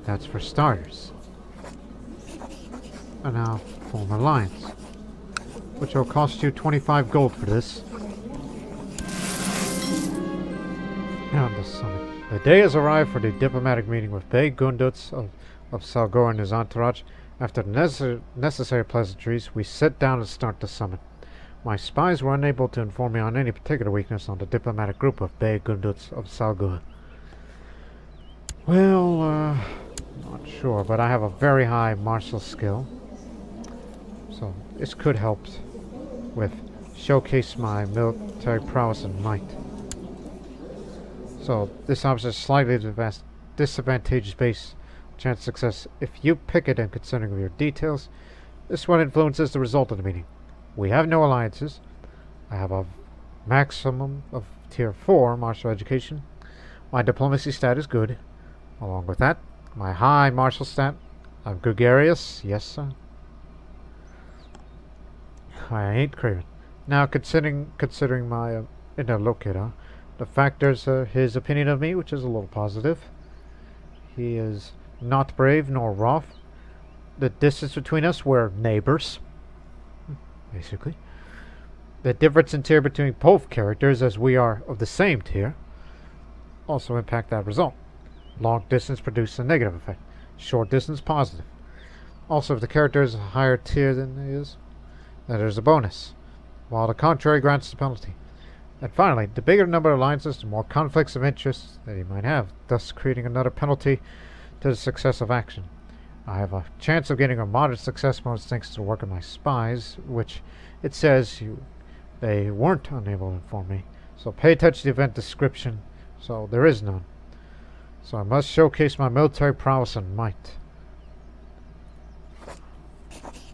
That's for starters. And now form an alliance, which will cost you twenty-five gold for this. And the summit. The day has arrived for the diplomatic meeting with Bey Gunduz of, of Salgor and his entourage. After necessary, necessary pleasantries, we sit down and start the summit. My spies were unable to inform me on any particular weakness on the diplomatic group of Bey Gunduz of Salgor. Well, uh, not sure, but I have a very high martial skill. So this could help with showcase my military prowess and might. So this officer is slightly disadvantageous base chance success if you pick it and considering your details. This one influences the result of the meeting. We have no alliances. I have a maximum of tier four martial education. My diplomacy stat is good. Along with that, my high martial stat. I'm gregarious, yes sir. I ain't craven. Now considering considering my uh, interlocutor. The factors are his opinion of me, which is a little positive. He is not brave nor rough. The distance between us, we're neighbors, basically. The difference in tier between both characters, as we are of the same tier, also impact that result. Long distance produces a negative effect. Short distance, positive. Also, if the character is a higher tier than he is, then there's a bonus, while the contrary grants the penalty. And finally, the bigger number of alliances, the more conflicts of interest that he might have, thus creating another penalty to the success of action. I have a chance of getting a moderate success bonus thanks to the work of my spies, which it says you, they weren't unable to inform me. So pay attention to the event description, so there is none. So I must showcase my military prowess and might.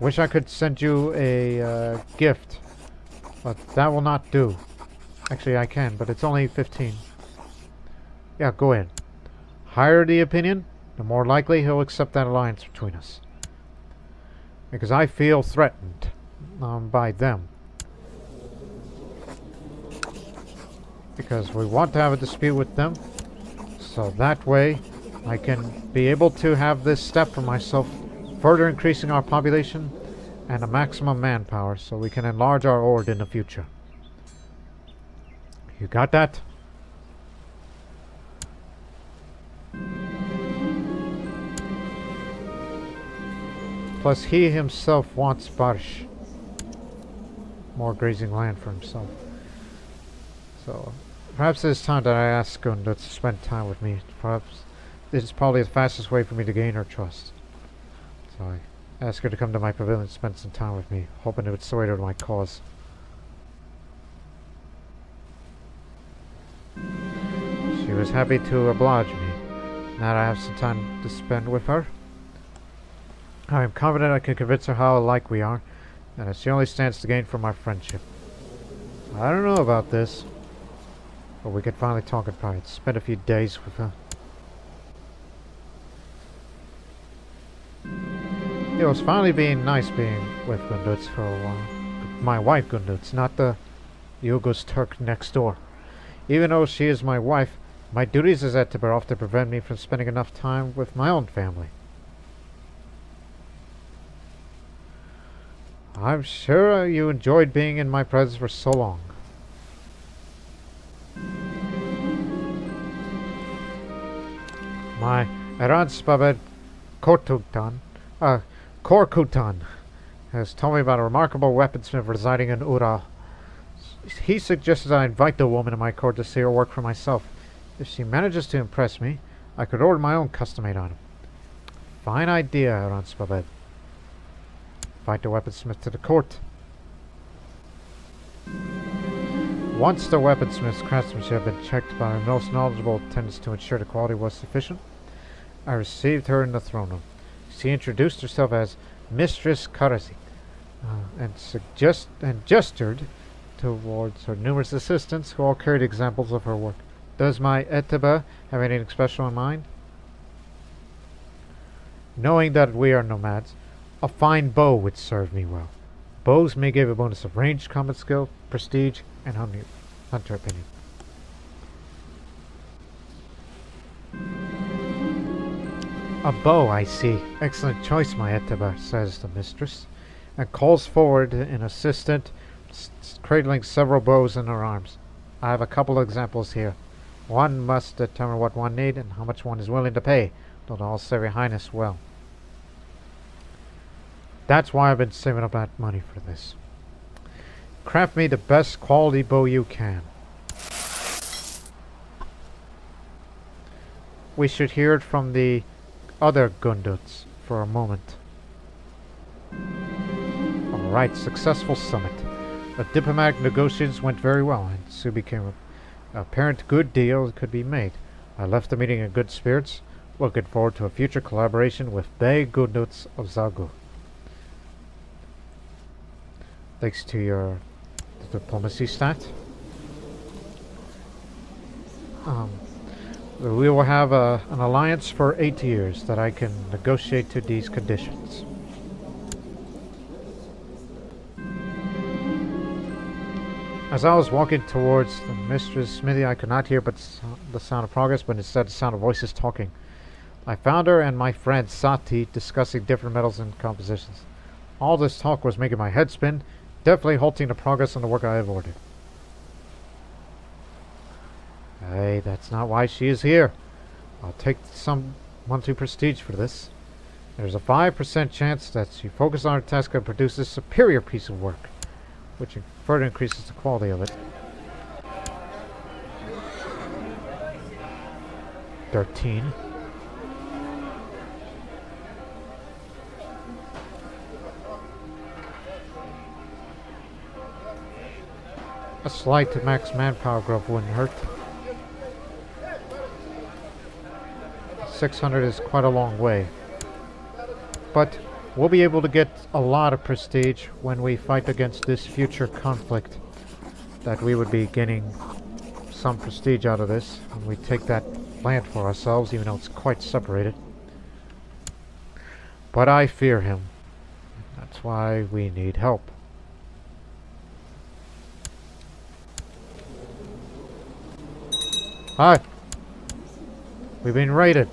Wish I could send you a uh, gift, but that will not do. Actually, I can, but it's only fifteen. Yeah, go ahead. Higher the opinion, the more likely he'll accept that alliance between us. Because I feel threatened um, by them. Because we want to have a dispute with them. So that way, I can be able to have this step for myself, further increasing our population and a maximum manpower, so we can enlarge our horde in the future. You got that? Plus he himself wants barsh. More grazing land for himself. So perhaps it's time that I ask Gunduz to spend time with me. Perhaps this is probably the fastest way for me to gain her trust. So I ask her to come to my pavilion and spend some time with me, hoping it would sway her to my cause. She was happy to oblige me. Now that I have some time to spend with her, I am confident I can convince her how alike we are, and it's the only stance to gain from our friendship. I don't know about this. But we could finally talk about it. Spent a few days with her. It was finally being nice being with Gunduz for a while. My wife Gunduz, not the Yugos Turk next door. Even though she is my wife, my duties as Elteber often prevent me from spending enough time with my own family. I'm sure you enjoyed being in my presence for so long. My Aran Spahbed Korkutan, uh, Korkutan has told me about a remarkable weaponsmith residing in Ura. He suggested I invite the woman in my court to see her work for myself. If she manages to impress me, I could order my own custom-made item. Fine idea, Aran Spahbed. Invite the weaponsmith to the court. Once the weaponsmith's craftsmanship had been checked by our most knowledgeable attendants to ensure the quality was sufficient, I received her in the throne room. She introduced herself as Mistress Karazi, uh, and suggest and gestured towards her numerous assistants, who all carried examples of her work. Does my Elteber have anything special in mind? Knowing that we are nomads, a fine bow would serve me well. Bows may give a bonus of range, combat skill, prestige, and hunter opinion. A bow, I see. Excellent choice, my Elteber, says the mistress, and calls forward an assistant, cradling several bows in her arms. I have a couple of examples here. One must determine what one needs and how much one is willing to pay. Not all serve your highness well. That's why I've been saving up that money for this. Craft me the best quality bow you can. We should hear it from the other Gunduz for a moment. Alright, successful summit. The diplomatic negotiations went very well, and soon became an apparent good deal could be made. I left the meeting in good spirits, looking forward to a future collaboration with the Gunduz of Zagu. Thanks to your diplomacy stat. Um, we will have a, an alliance for eight years that I can negotiate to these conditions. As I was walking towards the mistress smithy, I could not hear but so the sound of progress, but instead the sound of voices talking. I found her and my friend Sati discussing different metals and compositions. All this talk was making my head spin, definitely halting the progress on the work I have ordered. Hey, that's not why she is here. I'll take some monthly prestige for this. There's a five percent chance that she focuses on her task and produces a superior piece of work, which further increases the quality of it. thirteen. A slide to max manpower growth wouldn't hurt. six hundred is quite a long way. But we'll be able to get a lot of prestige when we fight against this future conflict. That we would be getting some prestige out of this. And we take that land for ourselves, even though it's quite separated. But I fear him. That's why we need help. Hi. We've been raided.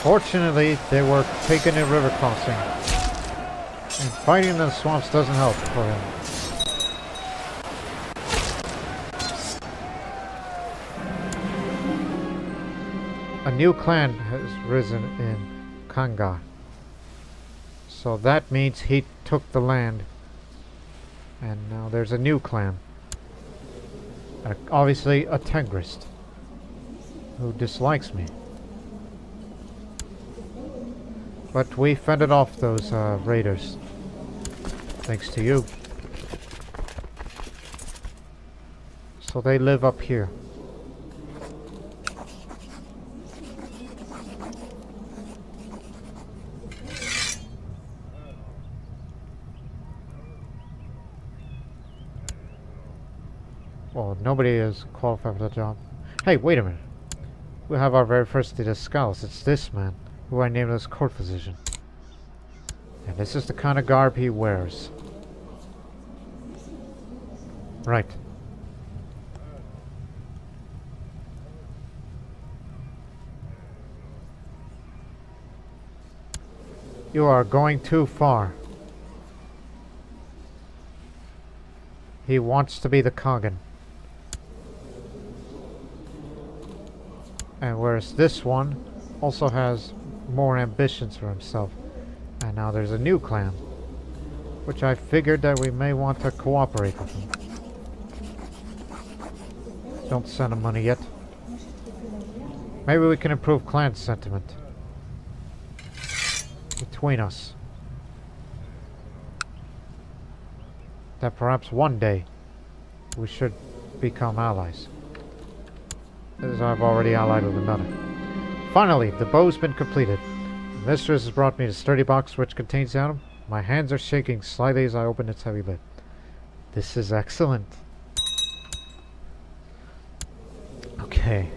Fortunately, they were taken in river crossing. And fighting in the swamps doesn't help for him. A new clan has risen in Kanga. So that means he took the land, and now there's a new clan, uh, obviously a Tengrist, who dislikes me. But we fended off those uh, raiders, thanks to you. So they live up here. So nobody is qualified for the job. Hey, wait a minute. We have our very first Didascalus. It's this man, who I named as court physician. And this is the kind of garb he wears. Right. You are going too far. He wants to be the Kagan. And whereas this one also has more ambitions for himself. And now there's a new clan, which I figured that we may want to cooperate with them. Don't send him money yet. Maybe we can improve clan sentiment between us. That perhaps one day we should become allies, as I've already allied with another. Finally, the bow's been completed. The mistress has brought me the sturdy box which contains the item. My hands are shaking slightly as I open its heavy lid. This is excellent. Okay.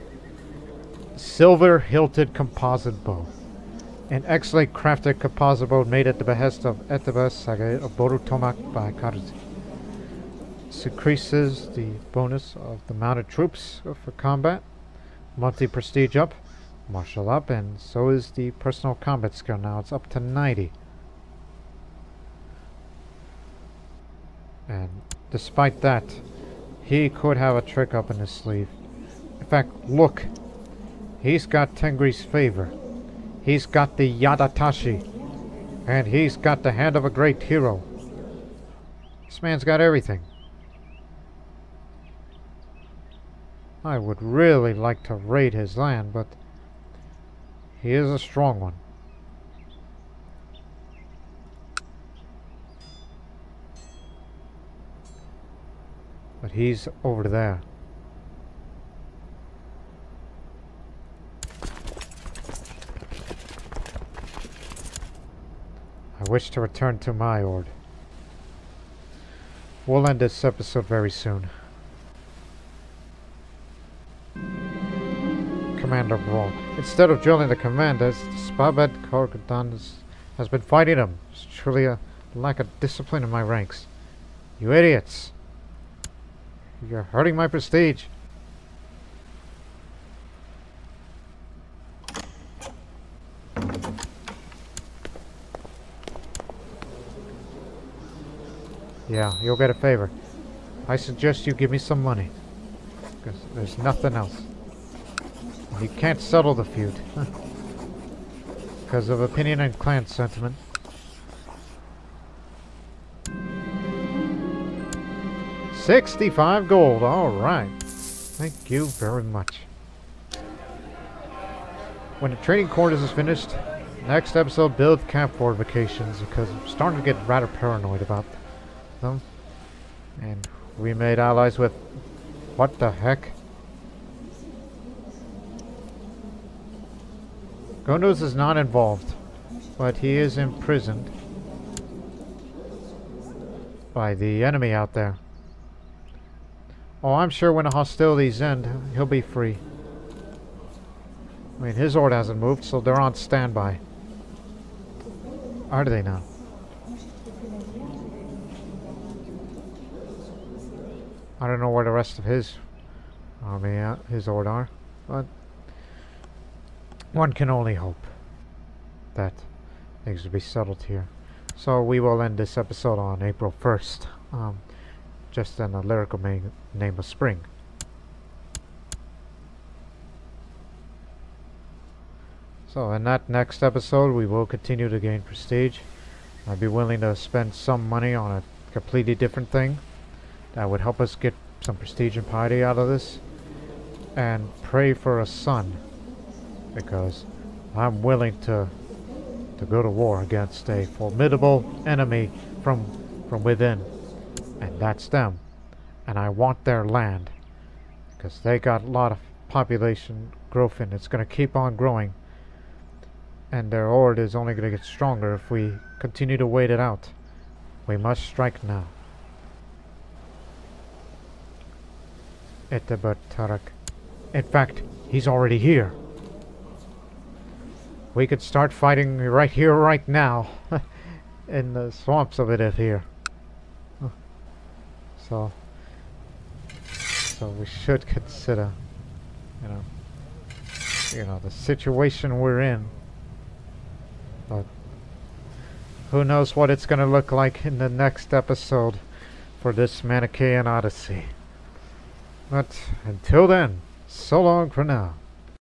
Silver hilted composite bow. An excellent crafted composite bow made at the behest of Elteber Sagay of Borutomak by Karabay. This increases the bonus of the mounted troops for combat, monthly prestige up, martial up, and so is the personal combat skill. Now it's up to ninety. And despite that, he could have a trick up in his sleeve. In fact, look, he's got Tengri's favor. He's got the Yadatashi, and he's got the hand of a great hero. This man's got everything. I would really like to raid his land, but he is a strong one. But he's over there. I wish to return to my ord. We'll end this episode very soon. Commander Brawl. Instead of drilling the commanders, Spahbed Korgdanus has been fighting them. It's truly a lack of discipline in my ranks. You idiots! You're hurting my prestige. Yeah, you'll get a favor. I suggest you give me some money, because there's nothing else. You can't settle the feud because of opinion and clan sentiment. sixty-five gold, alright. Thank you very much. When the training quarters is finished, next episode build camp fortifications, because I'm starting to get rather paranoid about them. And we made allies with... what the heck? Gunduz is not involved, but he is imprisoned by the enemy out there. Oh, I'm sure when the hostilities end, he'll be free. I mean, his order hasn't moved, so they're on standby. Are they now? I don't know where the rest of his army, uh, his order are, but... one can only hope that things will be settled here. So we will end this episode on April first, um, just in the lyrical name of spring. So in that next episode, we will continue to gain prestige. I'd be willing to spend some money on a completely different thing that would help us get some prestige and piety out of this. And pray for a son, because I'm willing to to go to war against a formidable enemy from from within, and that's them, and I want their land, because they got a lot of population growth and it's going to keep on growing, and their horde is only going to get stronger if we continue to wait it out. We must strike now. Elteber Tarak. In fact, he's already here. We could start fighting right here, right now. In the swamps of it here. So... So we should consider, you know, you know, the situation we're in. But who knows what it's going to look like in the next episode for this Manichaean Odyssey. But until then, so long for now.